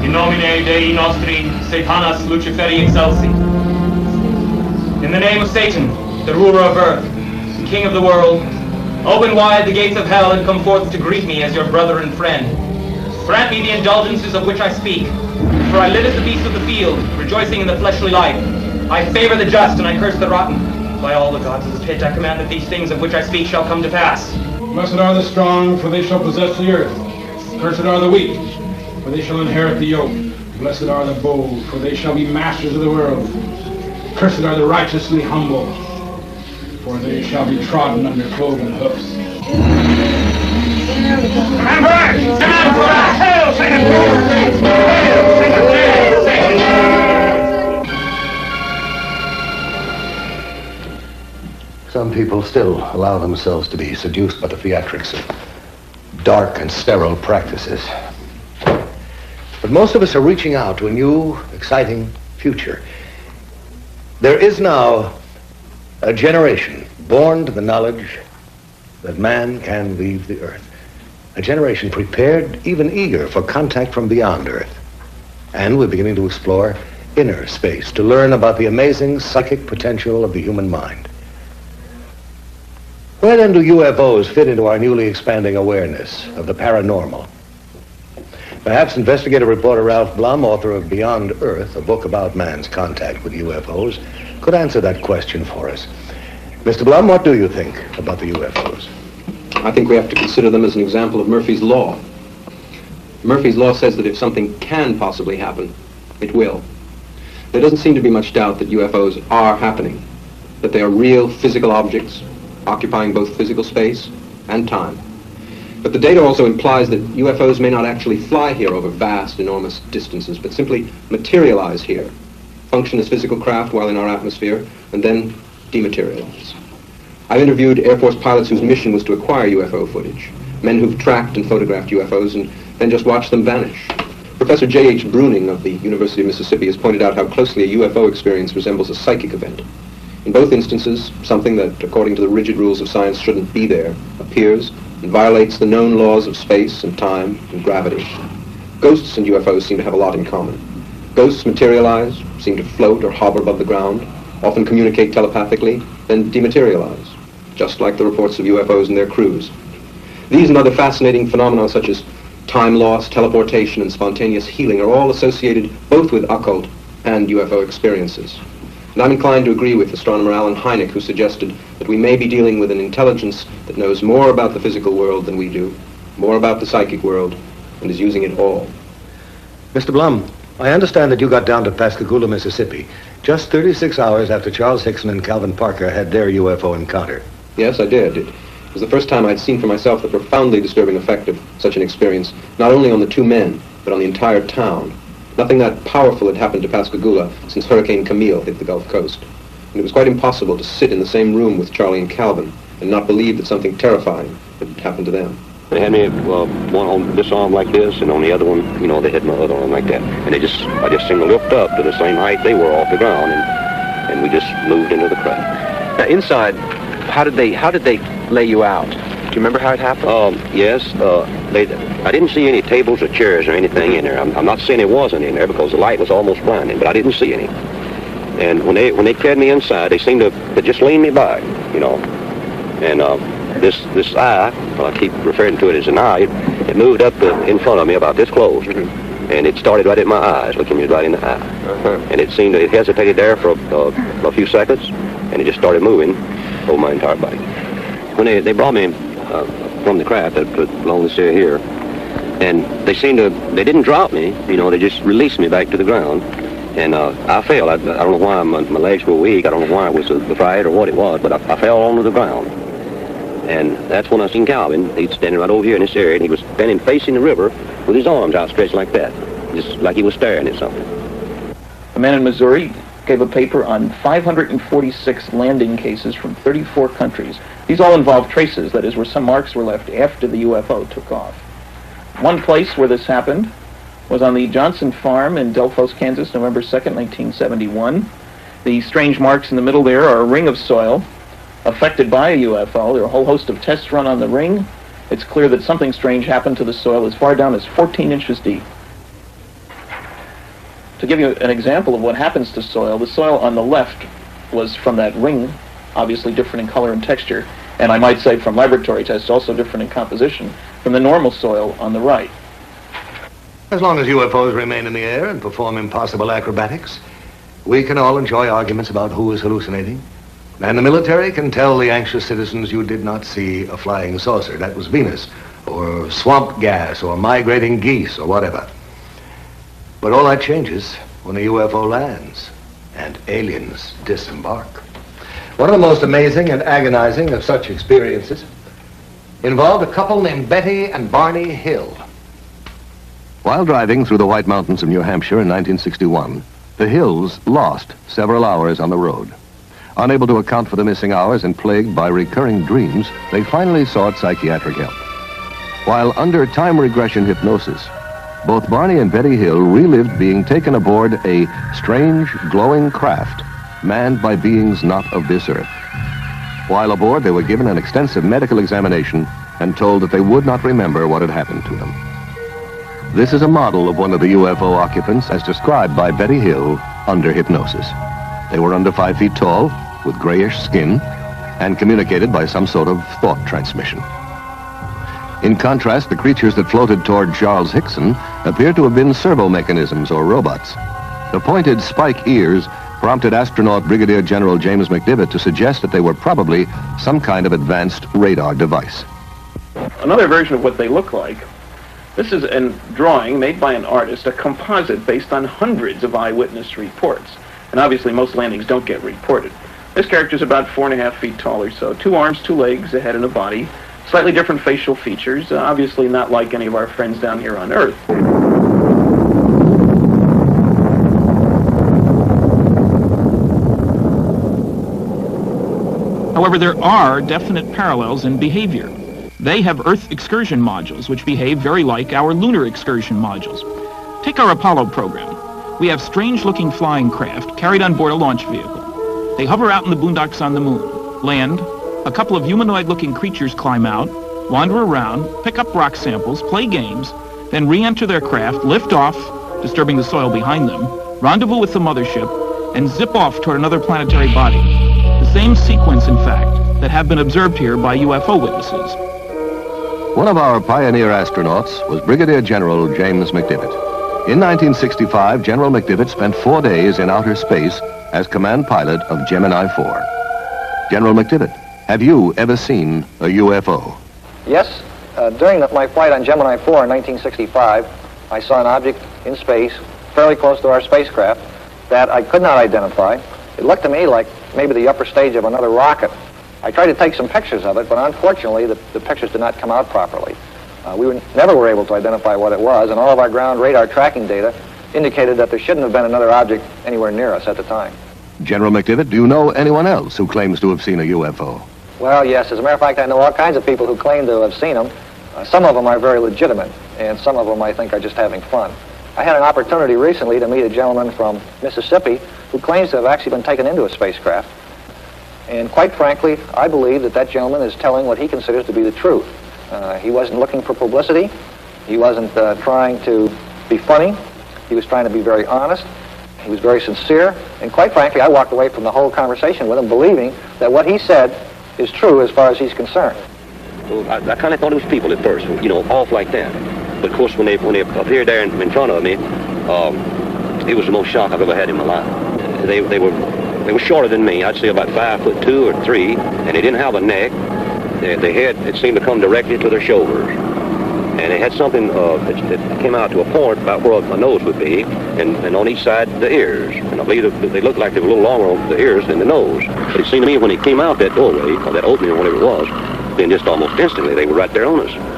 In nomine Dei nostri, Satanas Luciferi excelsi. In the name of Satan, the ruler of earth, the king of the world, open wide the gates of hell and come forth to greet me as your brother and friend. Grant me the indulgences of which I speak, for I live as the beast of the field, rejoicing in the fleshly life. I favor the just and I curse the rotten. By all the gods of the pit, I command that these things of which I speak shall come to pass. Blessed are the strong, for they shall possess the earth. Cursed are the weak, for they shall inherit the yoke. Blessed are the bold, for they shall be masters of the world. Cursed are the righteously humble, for they shall be trodden under cloven hoofs. Some people still allow themselves to be seduced by the theatrics of dark and sterile practices. But most of us are reaching out to a new, exciting future. There is now a generation born to the knowledge that man can leave the earth. A generation prepared, even eager, for contact from beyond Earth. And we're beginning to explore inner space, to learn about the amazing psychic potential of the human mind. Where then do U F Os fit into our newly expanding awareness of the paranormal? Perhaps investigative reporter Ralph Blum, author of Beyond Earth, a book about man's contact with U F Os, could answer that question for us. Mister Blum, what do you think about the U F Os? I think we have to consider them as an example of Murphy's Law. Murphy's Law says that if something can possibly happen, it will. There doesn't seem to be much doubt that U F Os are happening, that they are real physical objects occupying both physical space and time. But the data also implies that U F Os may not actually fly here over vast, enormous distances, but simply materialize here, function as physical craft while in our atmosphere, and then dematerialize. I've interviewed Air Force pilots whose mission was to acquire U F O footage, men who've tracked and photographed U F Os and then just watched them vanish. Professor J H Bruning of the University of Mississippi has pointed out how closely a U F O experience resembles a psychic event. In both instances, something that, according to the rigid rules of science, shouldn't be there, appears and violates the known laws of space and time and gravity. Ghosts and U F Os seem to have a lot in common. Ghosts materialize, seem to float or hover above the ground, often communicate telepathically, then dematerialize, just like the reports of U F Os and their crews. These and other fascinating phenomena such as time loss, teleportation, and spontaneous healing are all associated both with occult and U F O experiences. And I'm inclined to agree with astronomer Alan Hynek, who suggested that we may be dealing with an intelligence that knows more about the physical world than we do, more about the psychic world, and is using it all. Mister Blum, I understand that you got down to Pascagoula, Mississippi, just thirty-six hours after Charles Hickson and Calvin Parker had their U F O encounter. Yes, I did. It was the first time I'd seen for myself the profoundly disturbing effect of such an experience, not only on the two men, but on the entire town. Nothing that powerful had happened to Pascagoula since Hurricane Camille hit the Gulf Coast. And it was quite impossible to sit in the same room with Charlie and Calvin and not believe that something terrifying had happened to them. They had me uh, one on this arm like this, and on the other one, you know, they had my other arm like that. And they just, I just seemed to lift up to the same height they were off the ground, and, and we just moved into the crowd. Now, inside, how did they, how did they lay you out? Do you remember how it happened? Um, yes, uh, they, I didn't see any tables or chairs or anything in there. I'm, I'm not saying it wasn't in there because the light was almost blinding, but I didn't see any. And when they when they carried me inside, they seemed to they just leaned me back, you know. And uh, this this eye, well, I keep referring to it as an eye, it, it moved up uh, in front of me about this close. Mm-hmm. And it started right at my eyes, looking me right in the eye. Uh-huh. And it seemed, it hesitated there for uh, a few seconds, and it just started moving over my entire body. When they, they brought me uh, from the craft along this area here, and they seemed to, they didn't drop me, you know, they just released me back to the ground. And uh, I fell. I, I don't know why my, my legs were weak. I don't know why it was uh, the fright or what it was, but I, I fell onto the ground. And that's when I seen Calvin. He's standing right over here in this area, and he was standing facing the river with his arms outstretched like that, just like he was staring at something. A man in Missouri gave a paper on five hundred forty-six landing cases from thirty-four countries. These all involved traces, that is, where some marks were left after the U F O took off. One place where this happened was on the Johnson Farm in Delphos, Kansas, November second, nineteen seventy-one. The strange marks in the middle there are a ring of soil affected by a U F O. There are a whole host of tests run on the ring. It's clear that something strange happened to the soil as far down as fourteen inches deep. To give you an example of what happens to soil, the soil on the left was from that ring, obviously different in color and texture, and I might say from laboratory tests also different in composition, from the normal soil on the right. As long as U F Os remain in the air and perform impossible acrobatics, we can all enjoy arguments about who is hallucinating. And the military can tell the anxious citizens you did not see a flying saucer. That was Venus, or swamp gas, or migrating geese, or whatever. But all that changes when a U F O lands and aliens disembark. One of the most amazing and agonizing of such experiences involved a couple named Betty and Barney Hill. While driving through the White Mountains of New Hampshire in nineteen sixty-one, the Hills lost several hours on the road. Unable to account for the missing hours and plagued by recurring dreams, they finally sought psychiatric help. While under time regression hypnosis, both Barney and Betty Hill relived being taken aboard a strange, glowing craft manned by beings not of this earth. While aboard, they were given an extensive medical examination and told that they would not remember what had happened to them. This is a model of one of the U F O occupants as described by Betty Hill under hypnosis. They were under five feet tall, with grayish skin, and communicated by some sort of thought transmission. In contrast, the creatures that floated toward Charles Hickson appeared to have been servo mechanisms or robots. The pointed spike ears prompted astronaut Brigadier General James McDivitt to suggest that they were probably some kind of advanced radar device. Another version of what they look like. This is a drawing made by an artist, a composite based on hundreds of eyewitness reports. And obviously most landings don't get reported. This character's about four and a half feet tall or so. Two arms, two legs, a head and a body. Slightly different facial features, uh, obviously not like any of our friends down here on Earth. However, there are definite parallels in behavior. They have Earth excursion modules, which behave very like our lunar excursion modules. Take our Apollo program. We have strange-looking flying craft carried on board a launch vehicle. They hover out in the boondocks on the moon, land, a couple of humanoid-looking creatures climb out, wander around, pick up rock samples, play games, then re-enter their craft, lift off, disturbing the soil behind them, rendezvous with the mothership, and zip off toward another planetary body. The same sequence, in fact, that have been observed here by U F O witnesses. One of our pioneer astronauts was Brigadier General James McDivitt. In nineteen sixty-five, General McDivitt spent four days in outer space as command pilot of Gemini four. General McDivitt, have you ever seen a U F O? Yes. Uh, during the, my flight on Gemini four in nineteen sixty-five, I saw an object in space fairly close to our spacecraft that I could not identify. It looked to me like maybe the upper stage of another rocket. I tried to take some pictures of it, but unfortunately the, the pictures did not come out properly. Uh, we were, never were able to identify what it was, and all of our ground radar tracking data indicated that there shouldn't have been another object anywhere near us at the time. General McDivitt, do you know anyone else who claims to have seen a U F O? Well, yes. As a matter of fact, I know all kinds of people who claim to have seen them. Uh, some of them are very legitimate, and some of them I think are just having fun. I had an opportunity recently to meet a gentleman from Mississippi who claims to have actually been taken into a spacecraft. And quite frankly, I believe that that gentleman is telling what he considers to be the truth. Uh, he wasn't looking for publicity. He wasn't uh, trying to be funny. He was trying to be very honest. He was very sincere. And quite frankly, I walked away from the whole conversation with him believing that what he said is true as far as he's concerned. Well, I, I kind of thought it was people at first, you know, off like that. But of course, when they, when they appeared there in, in front of me, um, it was the most shock I've ever had in my life. They, they were... They were shorter than me. I'd say about five foot two or three, and they didn't have a neck. Their the head, it seemed to come directly to their shoulders. And it had something uh, that, that came out to a point about where my nose would be, and, and on each side, the ears. And I believe that they looked like they were a little longer on the ears than the nose. But it seemed to me when it came out that doorway, or that opening or whatever it was, then just almost instantly, they were right there on us.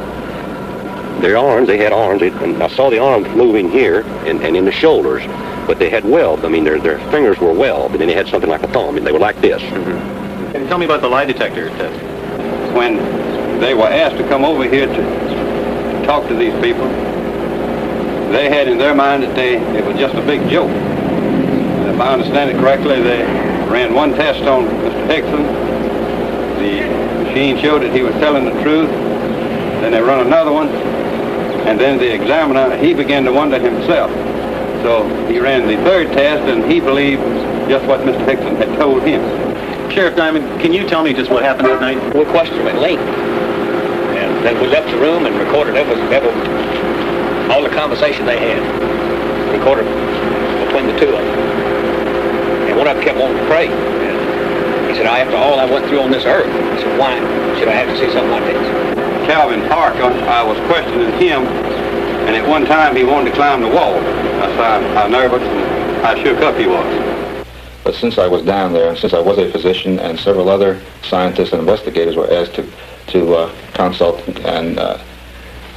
Their arms, they had arms, it, and I saw the arms moving here and, and in the shoulders. But they had webbed. I mean, their, their fingers were webbed, and then they had something like a thumb, and they were like this. Mm-hmm. Can you tell me about the lie detector test? When they were asked to come over here to talk to these people, they had in their mind that they, it was just a big joke. If I understand it correctly, they ran one test on Mister Hickson. The machine showed that he was telling the truth. Then they run another one, and then the examiner, he began to wonder himself. So he ran the third test, and he believed just what Mister Hickson had told him. Sheriff Diamond, can you tell me just what happened that night? We questioned him at length, and then we left the room and recorded every, every, all the conversation they had, recorded between the two of them. And one of them kept wanting to pray. And he said, after all I went through on this earth, I said, why should I have to see something like this? Calvin Parker, I was questioning him, and at one time he wanted to climb the wall. I saw how nervous and how shook up he was. But since I was down there, and since I was a physician, and several other scientists and investigators were asked to to uh, consult and uh,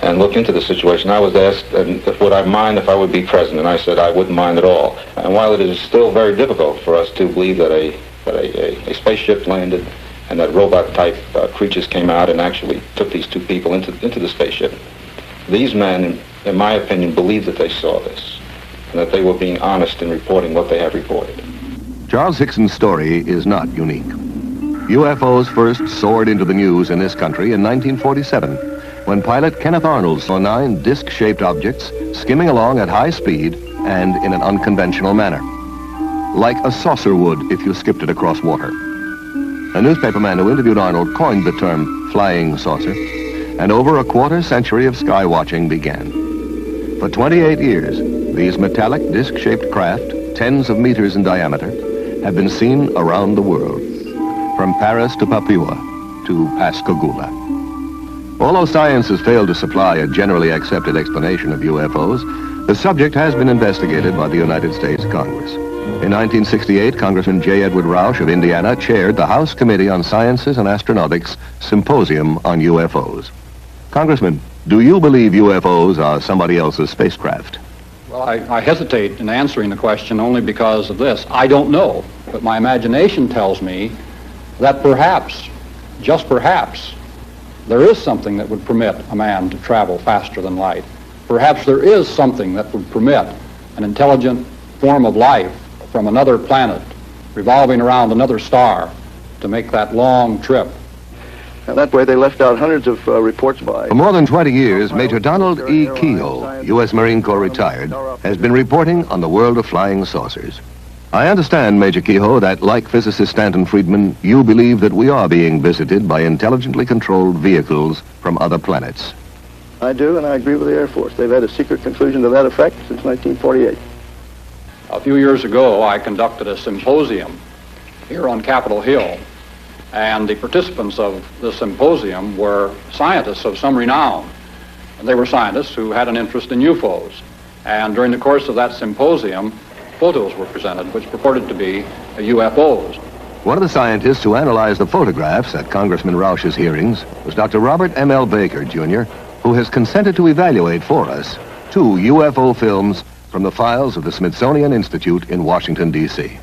and look into the situation, I was asked and if would I mind if I would be present, and I said I wouldn't mind at all. And while it is still very difficult for us to believe that a that a, a, a spaceship landed and that robot-type uh, creatures came out and actually took these two people into into the spaceship, these men, in my opinion, believed that they saw this, and that they were being honest in reporting what they have reported. Charles Hickson's story is not unique. U F Os first soared into the news in this country in nineteen forty-seven, when pilot Kenneth Arnold saw nine disc-shaped objects skimming along at high speed and in an unconventional manner, like a saucer would if you skipped it across water. A newspaperman who interviewed Arnold coined the term flying saucer, and over a quarter century of sky watching began. For twenty-eight years, these metallic disc-shaped craft, tens of meters in diameter, have been seen around the world, from Paris to Papua to Pascagoula. Although science has failed to supply a generally accepted explanation of U F Os, the subject has been investigated by the United States Congress. In nineteen sixty-eight, Congressman J. Edward Rauch of Indiana chaired the House Committee on Sciences and Astronautics Symposium on U F Os. Congressman, do you believe U F Os are somebody else's spacecraft? Well, I, I hesitate in answering the question only because of this. I don't know, but my imagination tells me that perhaps, just perhaps, there is something that would permit a man to travel faster than light. Perhaps there is something that would permit an intelligent form of life from another planet revolving around another star to make that long trip. And that way they left out hundreds of uh, reports by... For more than twenty years, Major Donald E. Keogh, U S Marine Corps retired, has been reporting on the world of flying saucers. I understand, Major Keogh, that like physicist Stanton Friedman, you believe that we are being visited by intelligently controlled vehicles from other planets. I do, and I agree with the Air Force. They've had a secret conclusion to that effect since nineteen forty-eight. A few years ago, I conducted a symposium here on Capitol Hill, and the participants of the symposium were scientists of some renown. They were scientists who had an interest in U F Os, and during the course of that symposium, photos were presented which purported to be U F Os. One of the scientists who analyzed the photographs at Congressman Rauch's hearings was Doctor Robert M L Baker, Junior, who has consented to evaluate for us two U F O films from the files of the Smithsonian Institute in Washington, D C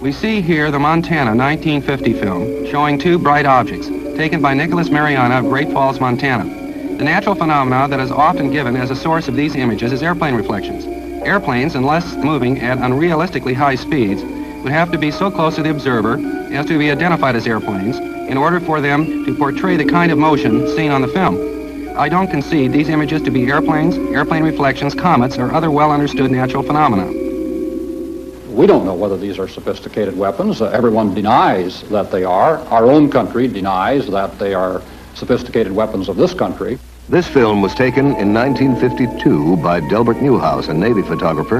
We see here the Montana nineteen fifty film showing two bright objects taken by Nicholas Mariana of Great Falls, Montana. The natural phenomena that is often given as a source of these images is airplane reflections. Airplanes, unless moving at unrealistically high speeds, would have to be so close to the observer as to be identified as airplanes in order for them to portray the kind of motion seen on the film. I don't concede these images to be airplanes, airplane reflections, comets, or other well-understood natural phenomena. We don't know whether these are sophisticated weapons. Uh, everyone denies that they are. Our own country denies that they are sophisticated weapons of this country. This film was taken in nineteen fifty-two by Delbert Newhouse, a Navy photographer,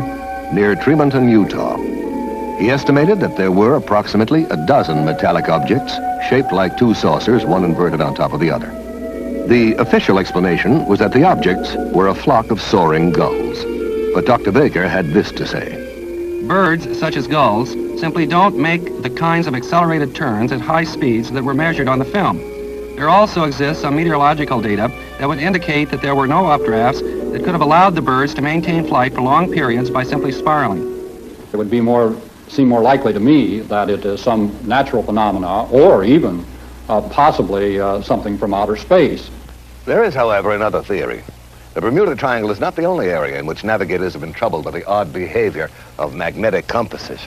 near Tremonton, Utah. He estimated that there were approximately a dozen metallic objects shaped like two saucers, one inverted on top of the other. The official explanation was that the objects were a flock of soaring gulls. But Doctor Baker had this to say. Birds, such as gulls, simply don't make the kinds of accelerated turns at high speeds that were measured on the film. There also exists some meteorological data that would indicate that there were no updrafts that could have allowed the birds to maintain flight for long periods by simply spiraling. It would be more, seem more likely to me that it is some natural phenomena or even uh, possibly uh, something from outer space. There is, however, another theory. The Bermuda Triangle is not the only area in which navigators have been troubled by the odd behavior of magnetic compasses.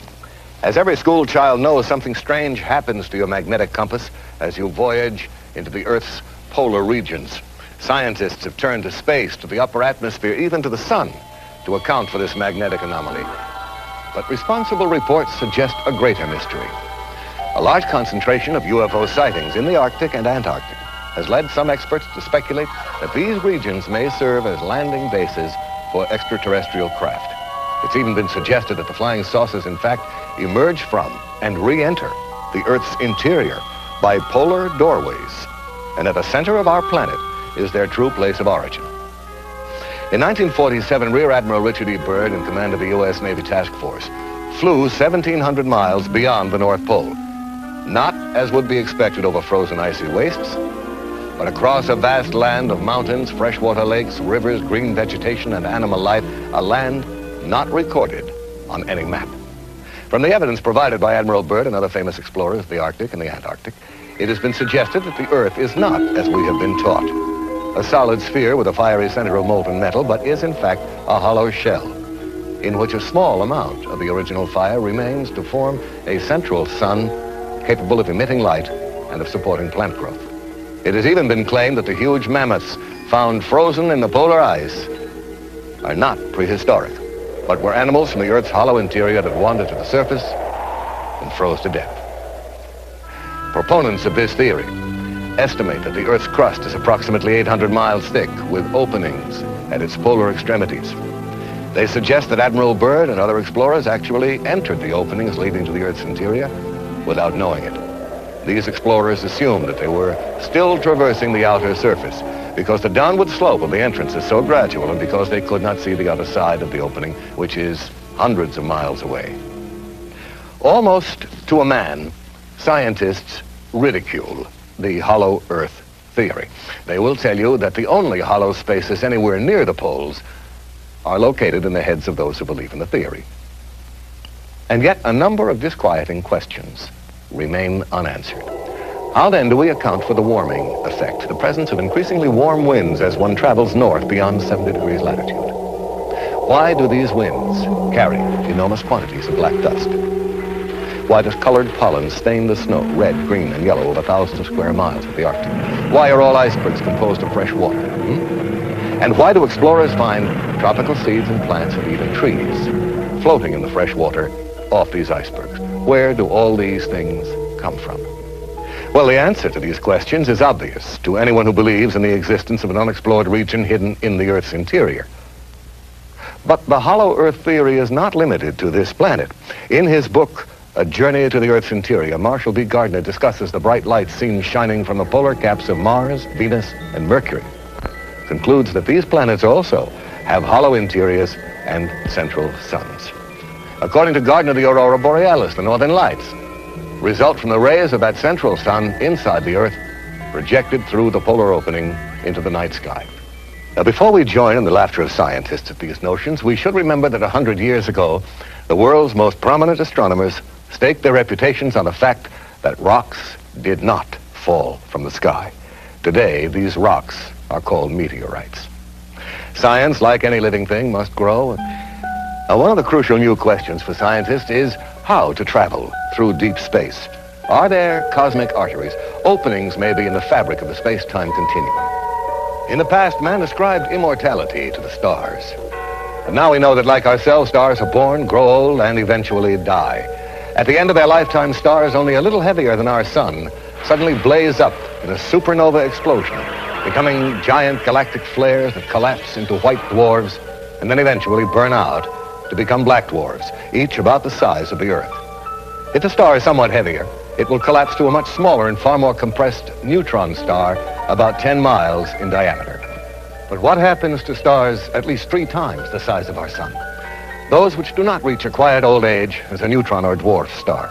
As every school child knows, something strange happens to your magnetic compass as you voyage into the Earth's polar regions. Scientists have turned to space, to the upper atmosphere, even to the sun, to account for this magnetic anomaly. But responsible reports suggest a greater mystery. A large concentration of U F O sightings in the Arctic and Antarctic has led some experts to speculate that these regions may serve as landing bases for extraterrestrial craft. It's even been suggested that the flying saucers, in fact, emerge from and re-enter the Earth's interior by polar doorways, and at the center of our planet is their true place of origin. In nineteen forty-seven, Rear Admiral Richard E. Byrd, in command of the U S Navy Task Force, flew seventeen hundred miles beyond the North Pole, not as would be expected over frozen icy wastes, but across a vast land of mountains, freshwater lakes, rivers, green vegetation, and animal life, a land not recorded on any map. From the evidence provided by Admiral Byrd and other famous explorers of the Arctic and the Antarctic, it has been suggested that the Earth is not, as we have been taught, a solid sphere with a fiery center of molten metal, but is in fact a hollow shell in which a small amount of the original fire remains to form a central sun capable of emitting light and of supporting plant growth. It has even been claimed that the huge mammoths found frozen in the polar ice are not prehistoric, but were animals from the Earth's hollow interior that wandered to the surface and froze to death. Proponents of this theory estimate that the Earth's crust is approximately eight hundred miles thick, with openings at its polar extremities. They suggest that Admiral Byrd and other explorers actually entered the openings leading to the Earth's interior without knowing it. These explorers assumed that they were still traversing the outer surface, because the downward slope of the entrance is so gradual and because they could not see the other side of the opening, which is hundreds of miles away. Almost to a man, scientists ridicule the hollow Earth theory. They will tell you that the only hollow spaces anywhere near the poles are located in the heads of those who believe in the theory. And yet a number of disquieting questions remain unanswered. How then do we account for the warming effect, the presence of increasingly warm winds as one travels north beyond seventy degrees latitude? Why do these winds carry enormous quantities of black dust? Why does colored pollen stain the snow, red, green, and yellow, over thousands of square miles of the Arctic? Why are all icebergs composed of fresh water? Hmm? And why do explorers find tropical seeds and plants and even trees floating in the fresh water off these icebergs? Where do all these things come from? Well, the answer to these questions is obvious to anyone who believes in the existence of an unexplored region hidden in the Earth's interior. But the hollow Earth theory is not limited to this planet. In his book, A Journey to the Earth's Interior, Marshall B. Gardner discusses the bright lights seen shining from the polar caps of Mars, Venus, and Mercury. Concludes that these planets also have hollow interiors and central suns. According to Gardner, the aurora borealis, the northern lights, result from the rays of that central sun inside the Earth, projected through the polar opening into the night sky. Now, before we join in the laughter of scientists at these notions, we should remember that a hundred years ago, the world's most prominent astronomers staked their reputations on the fact that rocks did not fall from the sky. Today, these rocks are called meteorites. Science, like any living thing, must grow. Now, one of the crucial new questions for scientists is how to travel through deep space. Are there cosmic arteries, openings maybe in the fabric of the space-time continuum? In the past, man ascribed immortality to the stars. And now we know that, like ourselves, stars are born, grow old, and eventually die. At the end of their lifetime, stars, only a little heavier than our sun, suddenly blaze up in a supernova explosion, becoming giant galactic flares that collapse into white dwarfs and then eventually burn out to become black dwarfs, each about the size of the Earth. If the star is somewhat heavier, it will collapse to a much smaller and far more compressed neutron star about ten miles in diameter. But what happens to stars at least three times the size of our sun? Those which do not reach a quiet old age as a neutron or dwarf star.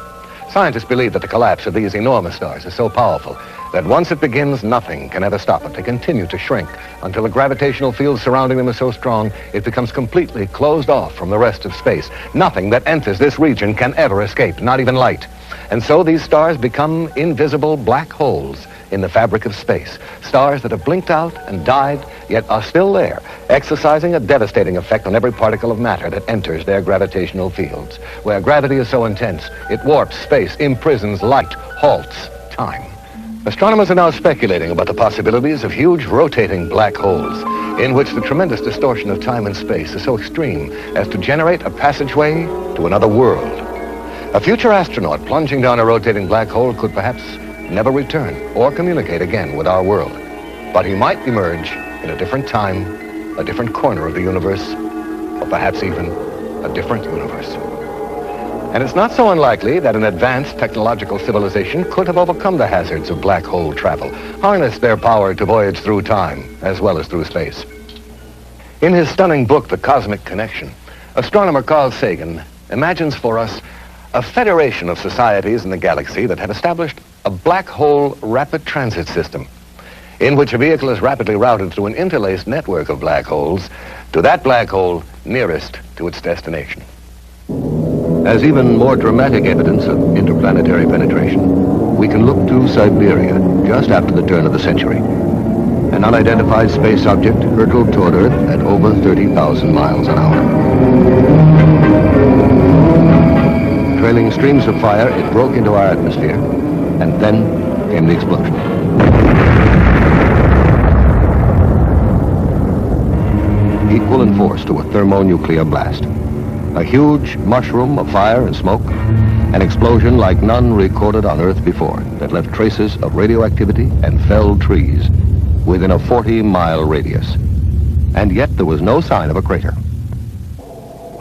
Scientists believe that the collapse of these enormous stars is so powerful that once it begins, nothing can ever stop it. They continue to shrink until the gravitational field surrounding them is so strong it becomes completely closed off from the rest of space. Nothing that enters this region can ever escape, not even light. And so these stars become invisible black holes in the fabric of space. Stars that have blinked out and died, yet are still there, exercising a devastating effect on every particle of matter that enters their gravitational fields. Where gravity is so intense, it warps space, imprisons light, halts time. Astronomers are now speculating about the possibilities of huge rotating black holes, in which the tremendous distortion of time and space is so extreme as to generate a passageway to another world. A future astronaut plunging down a rotating black hole could perhaps never return or communicate again with our world. But he might emerge in a different time, a different corner of the universe, or perhaps even a different universe. And it's not so unlikely that an advanced technological civilization could have overcome the hazards of black hole travel, harnessed their power to voyage through time as well as through space. In his stunning book, The Cosmic Connection, astronomer Carl Sagan imagines for us a federation of societies in the galaxy that had established a black hole rapid transit system, in which a vehicle is rapidly routed through an interlaced network of black holes to that black hole nearest to its destination. As even more dramatic evidence of interplanetary penetration, we can look to Siberia just after the turn of the century. An unidentified space object hurtled toward Earth at over thirty thousand miles an hour. Trailing streams of fire, it broke into our atmosphere, and then came the explosion. Equal in force to a thermonuclear blast. A huge mushroom of fire and smoke, an explosion like none recorded on Earth before, that left traces of radioactivity and felled trees within a forty-mile radius. And yet there was no sign of a crater.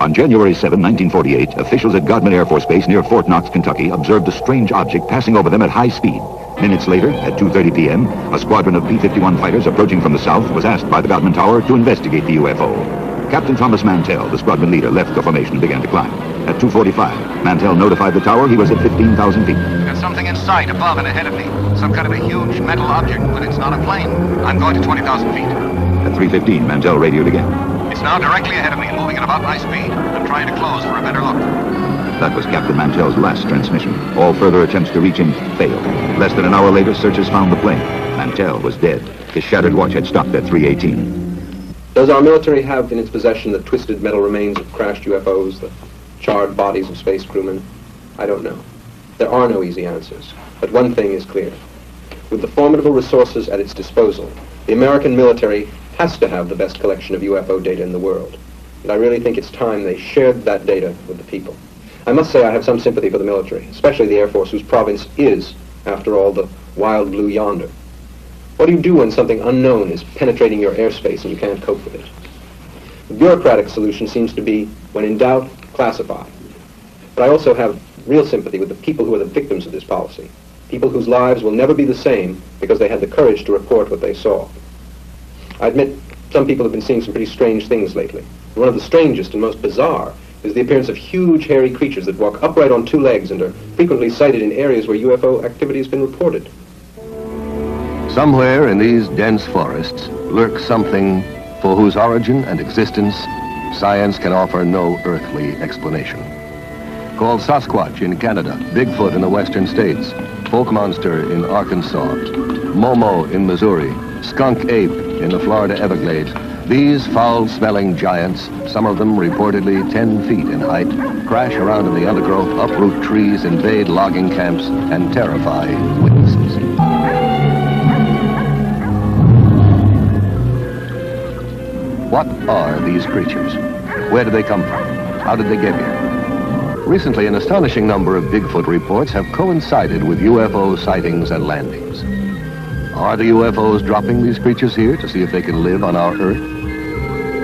On January seventh, nineteen forty-eight, officials at Godman Air Force Base near Fort Knox, Kentucky, observed a strange object passing over them at high speed. Minutes later, at two thirty p m, a squadron of B fifty-one fighters approaching from the south was asked by the Godman Tower to investigate the U F O. Captain Thomas Mantell, the squadron leader, left the formation and began to climb. At two forty-five, Mantell notified the tower he was at fifteen thousand feet. There's something in sight above and ahead of me. Some kind of a huge metal object, but it's not a plane. I'm going to twenty thousand feet. At three fifteen, Mantell radioed again. It's now directly ahead of me, moving at about my speed. I'm trying to close for a better look. That was Captain Mantell's last transmission. All further attempts to reach him failed. Less than an hour later, searchers found the plane. Mantell was dead. His shattered watch had stopped at three eighteen. Does our military have in its possession the twisted metal remains of crashed U F Os, the charred bodies of space crewmen? I don't know. There are no easy answers. But one thing is clear. With the formidable resources at its disposal, the American military has to have the best collection of U F O data in the world. And I really think it's time they shared that data with the people. I must say I have some sympathy for the military, especially the Air Force, whose province is, after all, the wild blue yonder. What do you do when something unknown is penetrating your airspace and you can't cope with it? The bureaucratic solution seems to be, when in doubt, classify. But I also have real sympathy with the people who are the victims of this policy, people whose lives will never be the same because they had the courage to report what they saw. I admit, some people have been seeing some pretty strange things lately. One of the strangest and most bizarre is the appearance of huge hairy creatures that walk upright on two legs and are frequently sighted in areas where U F O activity has been reported. Somewhere in these dense forests lurks something for whose origin and existence science can offer no earthly explanation. Called Sasquatch in Canada, Bigfoot in the western states, folk monster in Arkansas, Momo in Missouri, skunk ape in the Florida Everglades, these foul-smelling giants, some of them reportedly ten feet in height, crash around in the undergrowth, uproot trees, invade logging camps, and terrify witnesses. What are these creatures? Where do they come from? How did they get here? Recently, an astonishing number of Bigfoot reports have coincided with U F O sightings and landings. Are the U F Os dropping these creatures here to see if they can live on our Earth?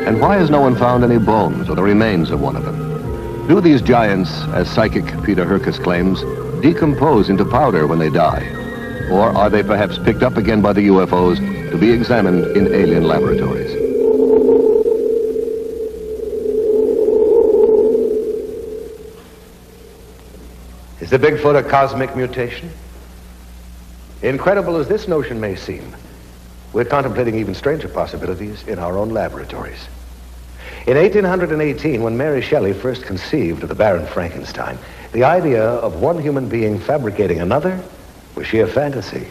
And why has no one found any bones or the remains of one of them? Do these giants, as psychic Peter Herkus claims, decompose into powder when they die? Or are they perhaps picked up again by the U F Os to be examined in alien laboratories? Is the Bigfoot a cosmic mutation? Incredible as this notion may seem, we're contemplating even stranger possibilities in our own laboratories. In eighteen eighteen, when Mary Shelley first conceived of the Baron Frankenstein, the idea of one human being fabricating another was sheer fantasy.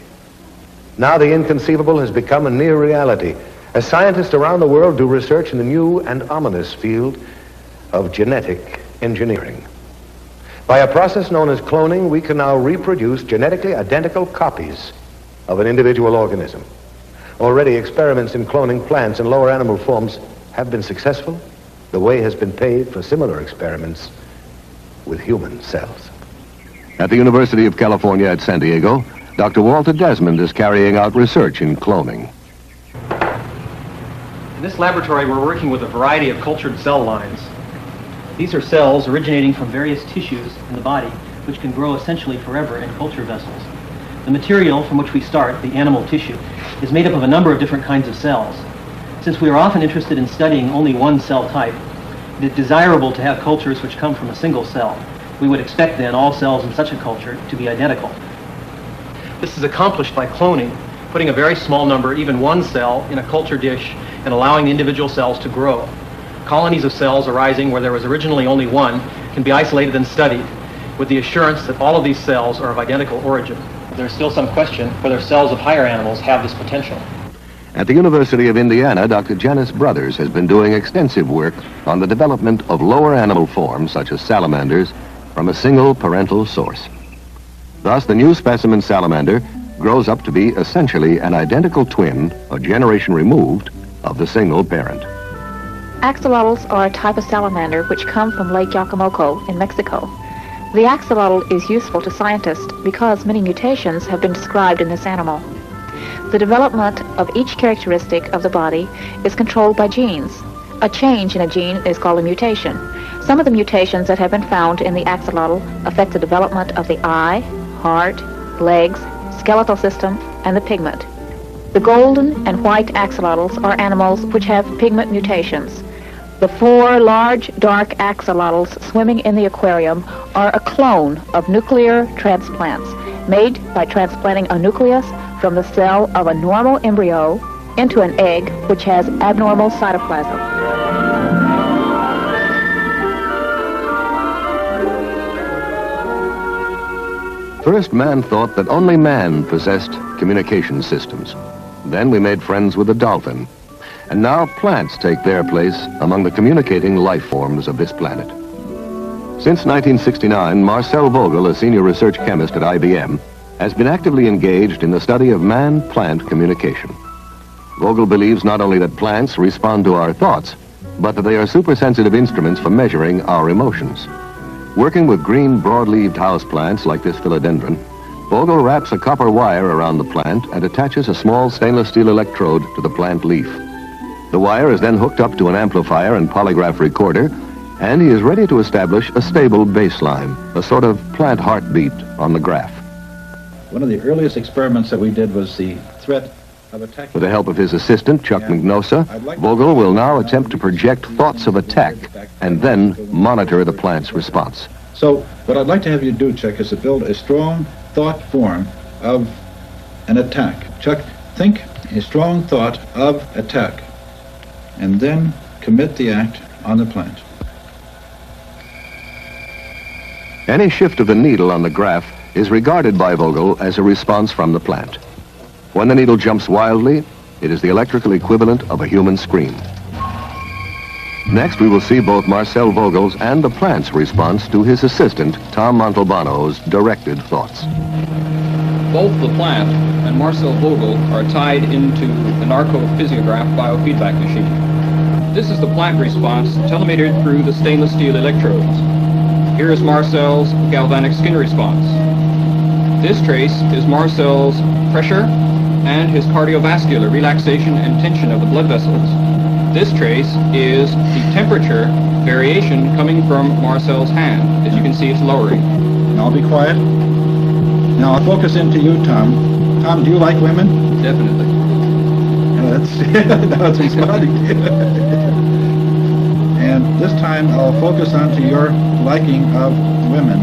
Now the inconceivable has become a near reality, as scientists around the world do research in the new and ominous field of genetic engineering. By a process known as cloning, we can now reproduce genetically identical copies of an individual organism. Already, experiments in cloning plants and lower animal forms have been successful. The way has been paved for similar experiments with human cells. At the University of California at San Diego, Doctor Walter Desmond is carrying out research in cloning. In this laboratory, we're working with a variety of cultured cell lines. These are cells originating from various tissues in the body, which can grow essentially forever in culture vessels. The material from which we start, the animal tissue, is made up of a number of different kinds of cells. Since we are often interested in studying only one cell type, it is desirable to have cultures which come from a single cell. We would expect then all cells in such a culture to be identical. This is accomplished by cloning, putting a very small number, even one cell, in a culture dish and allowing the individual cells to grow. Colonies of cells arising where there was originally only one can be isolated and studied with the assurance that all of these cells are of identical origin. There's still some question whether cells of higher animals have this potential. At the University of Indiana, Doctor Janice Brothers has been doing extensive work on the development of lower animal forms, such as salamanders, from a single parental source. Thus, the new specimen salamander grows up to be essentially an identical twin, a generation removed, of the single parent. Axolotls are a type of salamander which come from Lake Yacamoco in Mexico. The axolotl is useful to scientists because many mutations have been described in this animal. The development of each characteristic of the body is controlled by genes. A change in a gene is called a mutation. Some of the mutations that have been found in the axolotl affect the development of the eye, heart, legs, skeletal system, and the pigment. The golden and white axolotls are animals which have pigment mutations. The four large dark axolotls swimming in the aquarium are a clone of nuclear transplants made by transplanting a nucleus from the cell of a normal embryo into an egg which has abnormal cytoplasm. First, man thought that only man possessed communication systems. Then we made friends with the dolphin. And now plants take their place among the communicating life forms of this planet. Since nineteen sixty-nine, Marcel Vogel, a senior research chemist at I B M, has been actively engaged in the study of man-plant communication. Vogel believes not only that plants respond to our thoughts, but that they are supersensitive instruments for measuring our emotions. Working with green broad-leaved houseplants like this philodendron, Bogle wraps a copper wire around the plant and attaches a small stainless steel electrode to the plant leaf. The wire is then hooked up to an amplifier and polygraph recorder, and he is ready to establish a stable baseline, a sort of plant heartbeat on the graph. One of the earliest experiments that we did was the threat of attack. With the help of his assistant, Chuck yeah. Magnosa, like Bogle will now attempt to project thoughts of attack and then monitor the plant's response. So what I'd like to have you do, Chuck, is to build a strong thought form of an attack. Chuck, think a strong thought of attack and then commit the act on the plant. Any shift of the needle on the graph is regarded by Bogle as a response from the plant. When the needle jumps wildly, it is the electrical equivalent of a human scream. Next, we will see both Marcel Bogle's and the plant's response to his assistant, Tom Montalbano's directed thoughts. Both the plant and Marcel Bogle are tied into the narcophisiograph biofeedback machine. This is the plant response telemetered through the stainless steel electrodes. Here is Marcel's galvanic skin response. This trace is Marcel's pressure and his cardiovascular relaxation and tension of the blood vessels. This trace is the temperature variation coming from Marcel's hand. As you can see, it's lowering. Now be quiet. Now I'll focus into you, Tom. Tom, do you like women? Definitely. No, that's, no, it's responding. And this time I'll focus on to your liking of women.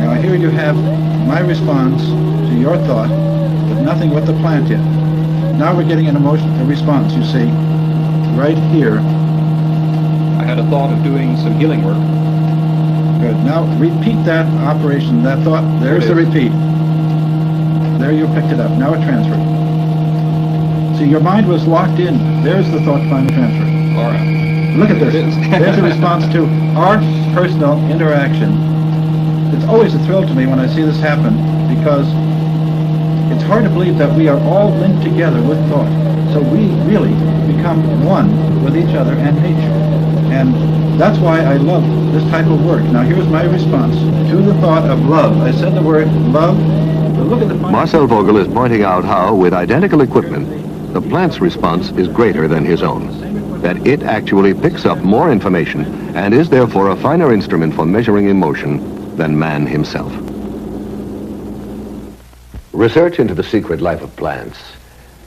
Now here you have my response to your thought, but nothing with the plant yet. Now we're getting an emotional response, you see, right here. I had a thought of doing some healing work. Good. Now repeat that operation, that thought. There's the repeat. There you picked it up. Now it transferred. See, your mind was locked in. There's the thought find transfer. All right. Look at this. There's a response to our personal interaction. It's always a thrill to me when I see this happen, because it's hard to believe that we are all linked together with thought. So we really become one with each other and nature. And that's why I love this type of work. Now here's my response to the thought of love. I said the word love. But look at the Marcel Bogle is pointing out how, with identical equipment, the plant's response is greater than his own. That it actually picks up more information and is therefore a finer instrument for measuring emotion than man himself. Research into the secret life of plants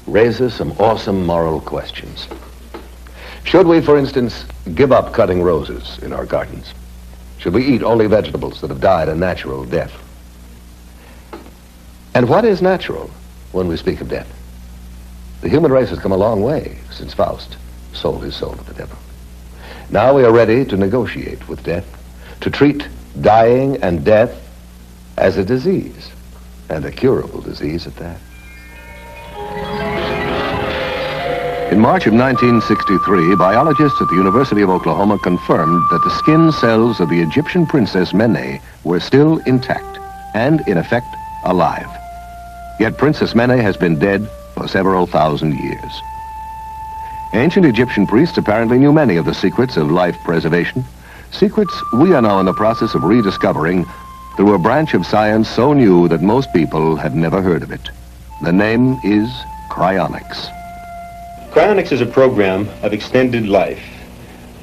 raises some awesome moral questions. Should we, for instance, give up cutting roses in our gardens? Should we eat only vegetables that have died a natural death? And what is natural when we speak of death? The human race has come a long way since Faust sold his soul to the devil. Now we are ready to negotiate with death, to treat dying and death as a disease, and a curable disease at that. In March of nineteen sixty-three, biologists at the University of Oklahoma confirmed that the skin cells of the Egyptian princess Mene were still intact and, in effect, alive. Yet Princess Mene has been dead for several thousand years. Ancient Egyptian priests apparently knew many of the secrets of life preservation, secrets we are now in the process of rediscovering through a branch of science so new that most people have never heard of it. The name is cryonics. Cryonics is a program of extended life.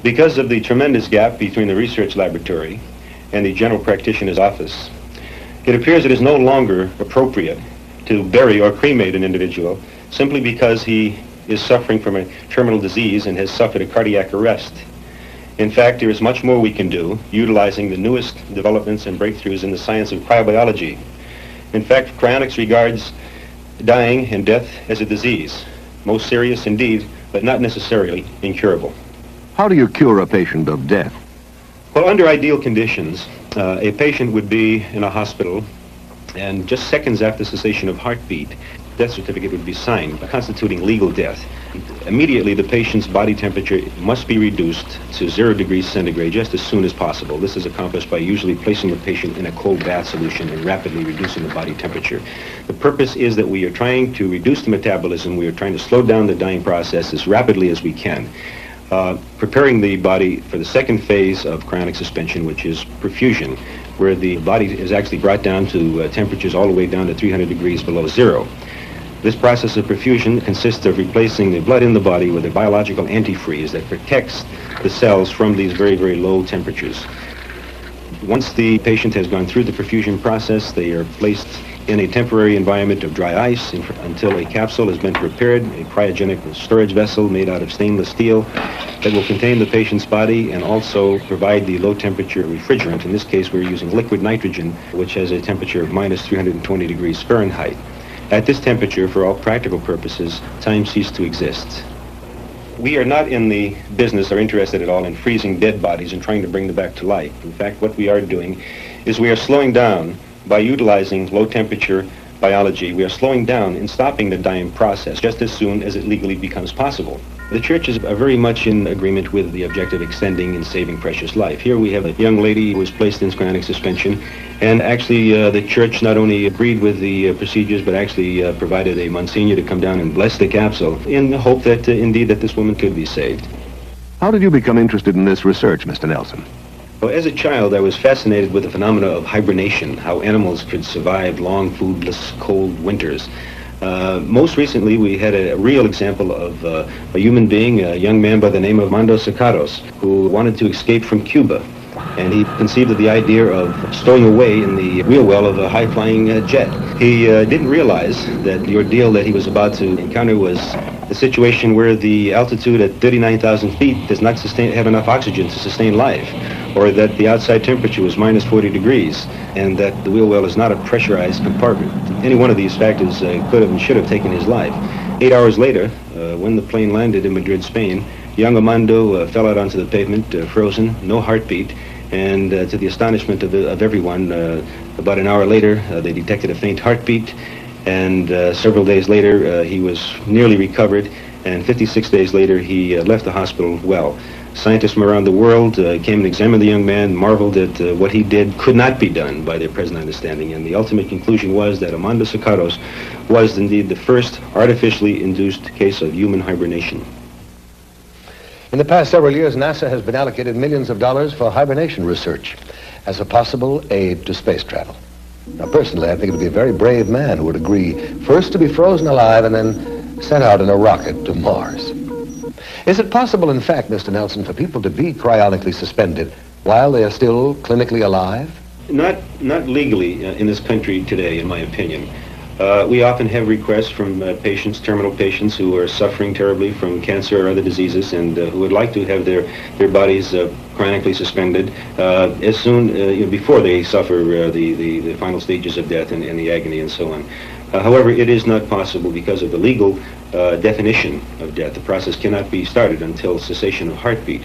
Because of the tremendous gap between the research laboratory and the general practitioner's office, it appears it is no longer appropriate to bury or cremate an individual simply because he is suffering from a terminal disease and has suffered a cardiac arrest. In fact, there is much more we can do utilizing the newest developments and breakthroughs in the science of cryobiology. In fact, cryonics regards dying and death as a disease, most serious indeed, but not necessarily incurable. How do you cure a patient of death? Well, under ideal conditions, uh, a patient would be in a hospital, and just seconds after cessation of heartbeat, death certificate would be signed, constituting legal death. Immediately, the patient's body temperature must be reduced to zero degrees centigrade just as soon as possible. This is accomplished by usually placing the patient in a cold bath solution and rapidly reducing the body temperature. The purpose is that we are trying to reduce the metabolism. We are trying to slow down the dying process as rapidly as we can, uh, preparing the body for the second phase of cryonic suspension, which is perfusion, where the body is actually brought down to uh, temperatures all the way down to three hundred degrees below zero. This process of perfusion consists of replacing the blood in the body with a biological antifreeze that protects the cells from these very, very low temperatures. Once the patient has gone through the perfusion process, they are placed in a temporary environment of dry ice until a capsule has been prepared, a cryogenic storage vessel made out of stainless steel that will contain the patient's body and also provide the low-temperature refrigerant. In this case, we're using liquid nitrogen, which has a temperature of minus three hundred twenty degrees Fahrenheit. At this temperature, for all practical purposes, time ceased to exist. We are not in the business or interested at all in freezing dead bodies and trying to bring them back to life. In fact, what we are doing is we are slowing down by utilizing low-temperature biology. We are slowing down and stopping the dying process just as soon as it legally becomes possible. The churches are very much in agreement with the objective of extending and saving precious life. Here we have a young lady who was placed in cryogenic suspension, and actually uh, the church not only agreed with the uh, procedures, but actually uh, provided a Monsignor to come down and bless the capsule in the hope that uh, indeed that this woman could be saved. How did you become interested in this research, Mister Nelson? Well, as a child, I was fascinated with the phenomena of hibernation, how animals could survive long, foodless, cold winters. Uh, most recently, we had a, a real example of uh, a human being, a young man by the name of Mando Sicaros, who wanted to escape from Cuba. And he conceived of the idea of stowing away in the wheel well of a high-flying uh, jet. He uh, didn't realize that the ordeal that he was about to encounter was the situation where the altitude at thirty-nine thousand feet does not sustain, have enough oxygen to sustain life, or that the outside temperature was minus forty degrees, and that the wheel well is not a pressurized compartment. Any one of these factors uh, could have and should have taken his life. Eight hours later, uh, when the plane landed in Madrid, Spain, young Armando uh, fell out onto the pavement, uh, frozen, no heartbeat, and uh, to the astonishment of, of everyone, uh, about an hour later, uh, they detected a faint heartbeat, and uh, several days later, uh, he was nearly recovered, and fifty-six days later, he uh, left the hospital well. Scientists from around the world uh, came and examined the young man, marveled at uh, what he did could not be done by their present understanding, and the ultimate conclusion was that Armando Sicaros was indeed the first artificially induced case of human hibernation. In the past several years, NASA has been allocated millions of dollars for hibernation research as a possible aid to space travel. Now, personally, I think it would be a very brave man who would agree first to be frozen alive and then sent out in a rocket to Mars. Is it possible, in fact, Mister Nelson, for people to be cryonically suspended while they are still clinically alive? Not, not legally uh, in this country today, in my opinion. Uh, we often have requests from uh, patients, terminal patients, who are suffering terribly from cancer or other diseases and uh, who would like to have their, their bodies uh, chronically suspended uh, as soon, uh, you know, before they suffer uh, the, the, the final stages of death and, and the agony and so on. Uh, however, it is not possible because of the legal uh, definition of death. The process cannot be started until cessation of heartbeat.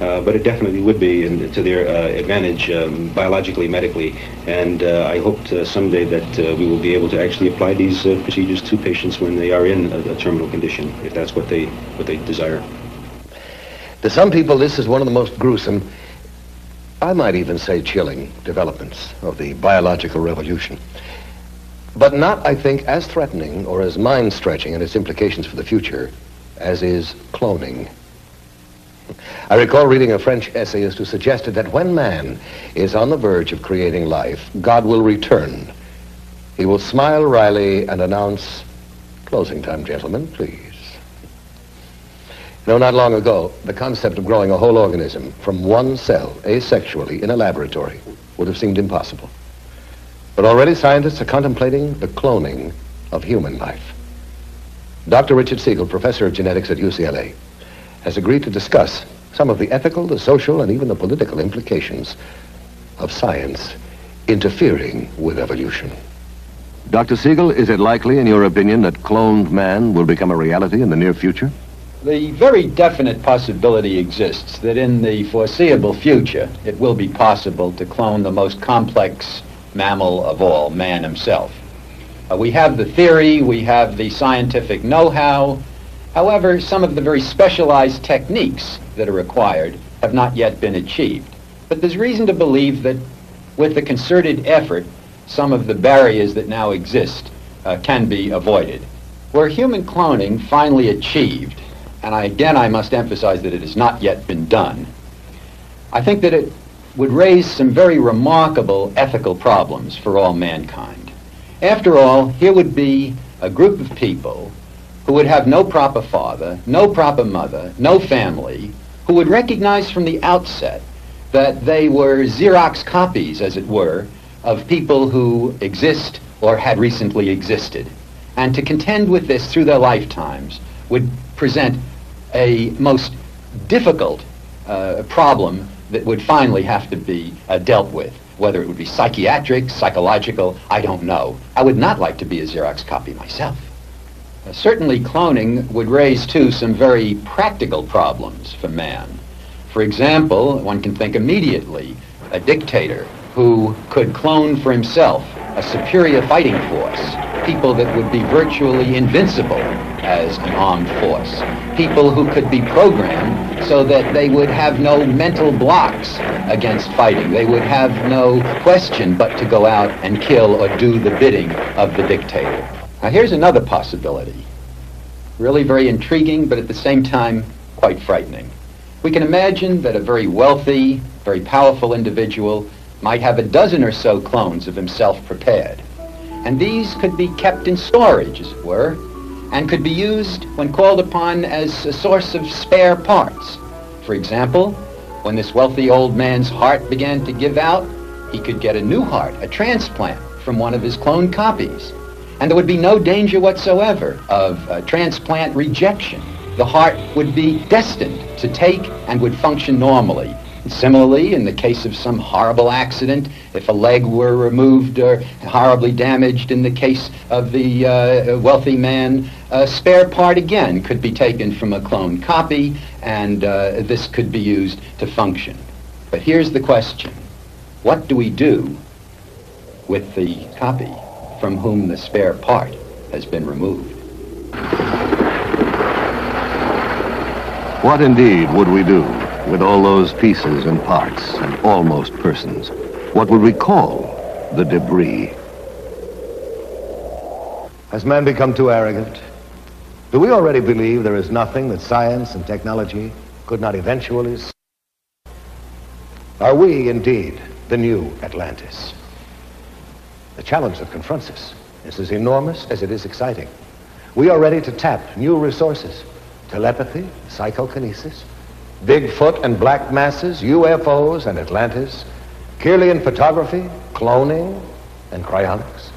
Uh, but it definitely would be in, to their uh, advantage um, biologically, medically, and uh, I hope to someday that uh, we will be able to actually apply these uh, procedures to patients when they are in a, a terminal condition, if that's what they, what they desire. To some people, this is one of the most gruesome, I might even say chilling, developments of the biological revolution. But not, I think, as threatening or as mind-stretching and its implications for the future as is cloning. I recall reading a French essayist who suggested that when man is on the verge of creating life, God will return. He will smile wryly and announce, "Closing time, gentlemen, please." You know, not long ago, the concept of growing a whole organism from one cell, asexually, in a laboratory would have seemed impossible. But already scientists are contemplating the cloning of human life. Doctor Richard Siegel, professor of genetics at U C L A, has agreed to discuss some of the ethical, the social, and even the political implications of science interfering with evolution. Doctor Siegel, is it likely, in your opinion, that cloned man will become a reality in the near future? The very definite possibility exists that in the foreseeable future, it will be possible to clone the most complex mammal of all, man himself. Uh, we have the theory, we have the scientific know-how. However, some of the very specialized techniques that are required have not yet been achieved. But there's reason to believe that with the concerted effort, some of the barriers that now exist uh, can be avoided. Were human cloning finally achieved, and I, again I must emphasize that it has not yet been done, I think that it would raise some very remarkable ethical problems for all mankind. After all, here would be a group of people who would have no proper father, no proper mother, no family, who would recognize from the outset that they were Xerox copies, as it were, of people who exist or had recently existed. And to contend with this through their lifetimes would present a most difficult uh, problem that would finally have to be uh, dealt with, whether it would be psychiatric, psychological, I don't know. I would not like to be a Xerox copy myself. Uh, certainly cloning would raise, too, some very practical problems for man. For example, one can think immediately a dictator who could clone for himself a superior fighting force, people that would be virtually invincible as an armed force, people who could be programmed so that they would have no mental blocks against fighting. They would have no question but to go out and kill or do the bidding of the dictator. Now here's another possibility, really very intriguing, but at the same time quite frightening. We can imagine that a very wealthy, very powerful individual might have a dozen or so clones of himself prepared. And these could be kept in storage, as it were, and could be used when called upon as a source of spare parts. For example, when this wealthy old man's heart began to give out, he could get a new heart, a transplant, from one of his clone copies. And there would be no danger whatsoever of uh, transplant rejection. The heart would be destined to take and would function normally. Similarly, in the case of some horrible accident, if a leg were removed or horribly damaged, in the case of the uh, wealthy man, a spare part again could be taken from a clone copy, and uh, this could be used to function. But here's the question. What do we do with the copy from whom the spare part has been removed? What indeed would we do with all those pieces and parts and almost persons? What would we call the debris? Has man become too arrogant? Do we already believe there is nothing that science and technology could not eventually solve? Are we indeed the new Atlantis? The challenge that confronts us is as enormous as it is exciting. We are ready to tap new resources: telepathy, psychokinesis, Bigfoot and black masses, U F Os and Atlantis, Kirlian photography, cloning, and cryonics.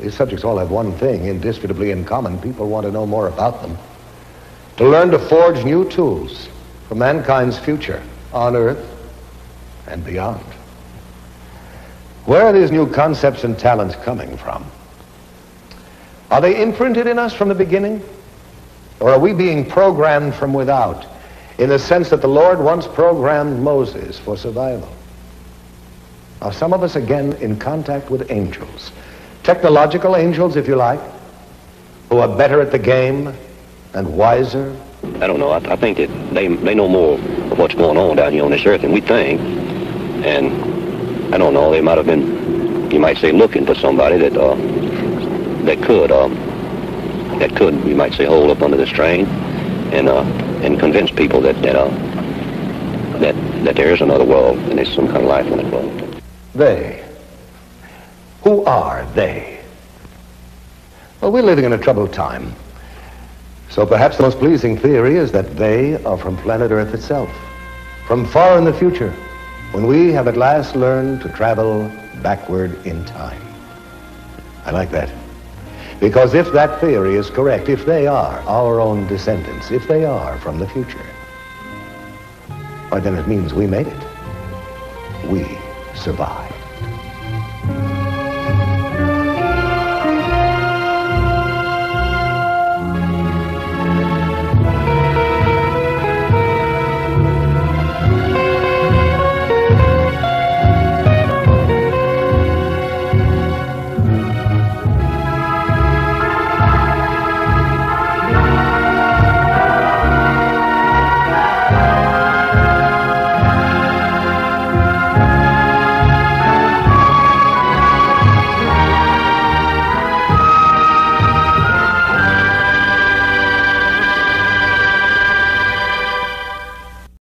These subjects all have one thing indisputably in common. People want to know more about them. To learn to forge new tools for mankind's future on Earth and beyond. Where are these new concepts and talents coming from? Are they imprinted in us from the beginning? Or are we being programmed from without, in the sense that the Lord once programmed Moses for survival? Are some of us again in contact with angels, technological angels, if you like, who are better at the game and wiser? I don't know. I, I think that they, they know more of what's going on down here on this earth than we think. And I don't know, they might have been, you might say, looking for somebody that, uh, that could, uh, that could, you might say, hold up under this train and, uh, and convince people that that, uh, that that there is another world and there's some kind of life in that world. They. Who are they? Well, we're living in a troubled time. So perhaps the most pleasing theory is that they are from planet Earth itself, from far in the future, when we have at last learned to travel backward in time. I like that. Because if that theory is correct, if they are our own descendants, if they are from the future, why then it means we made it. We survived.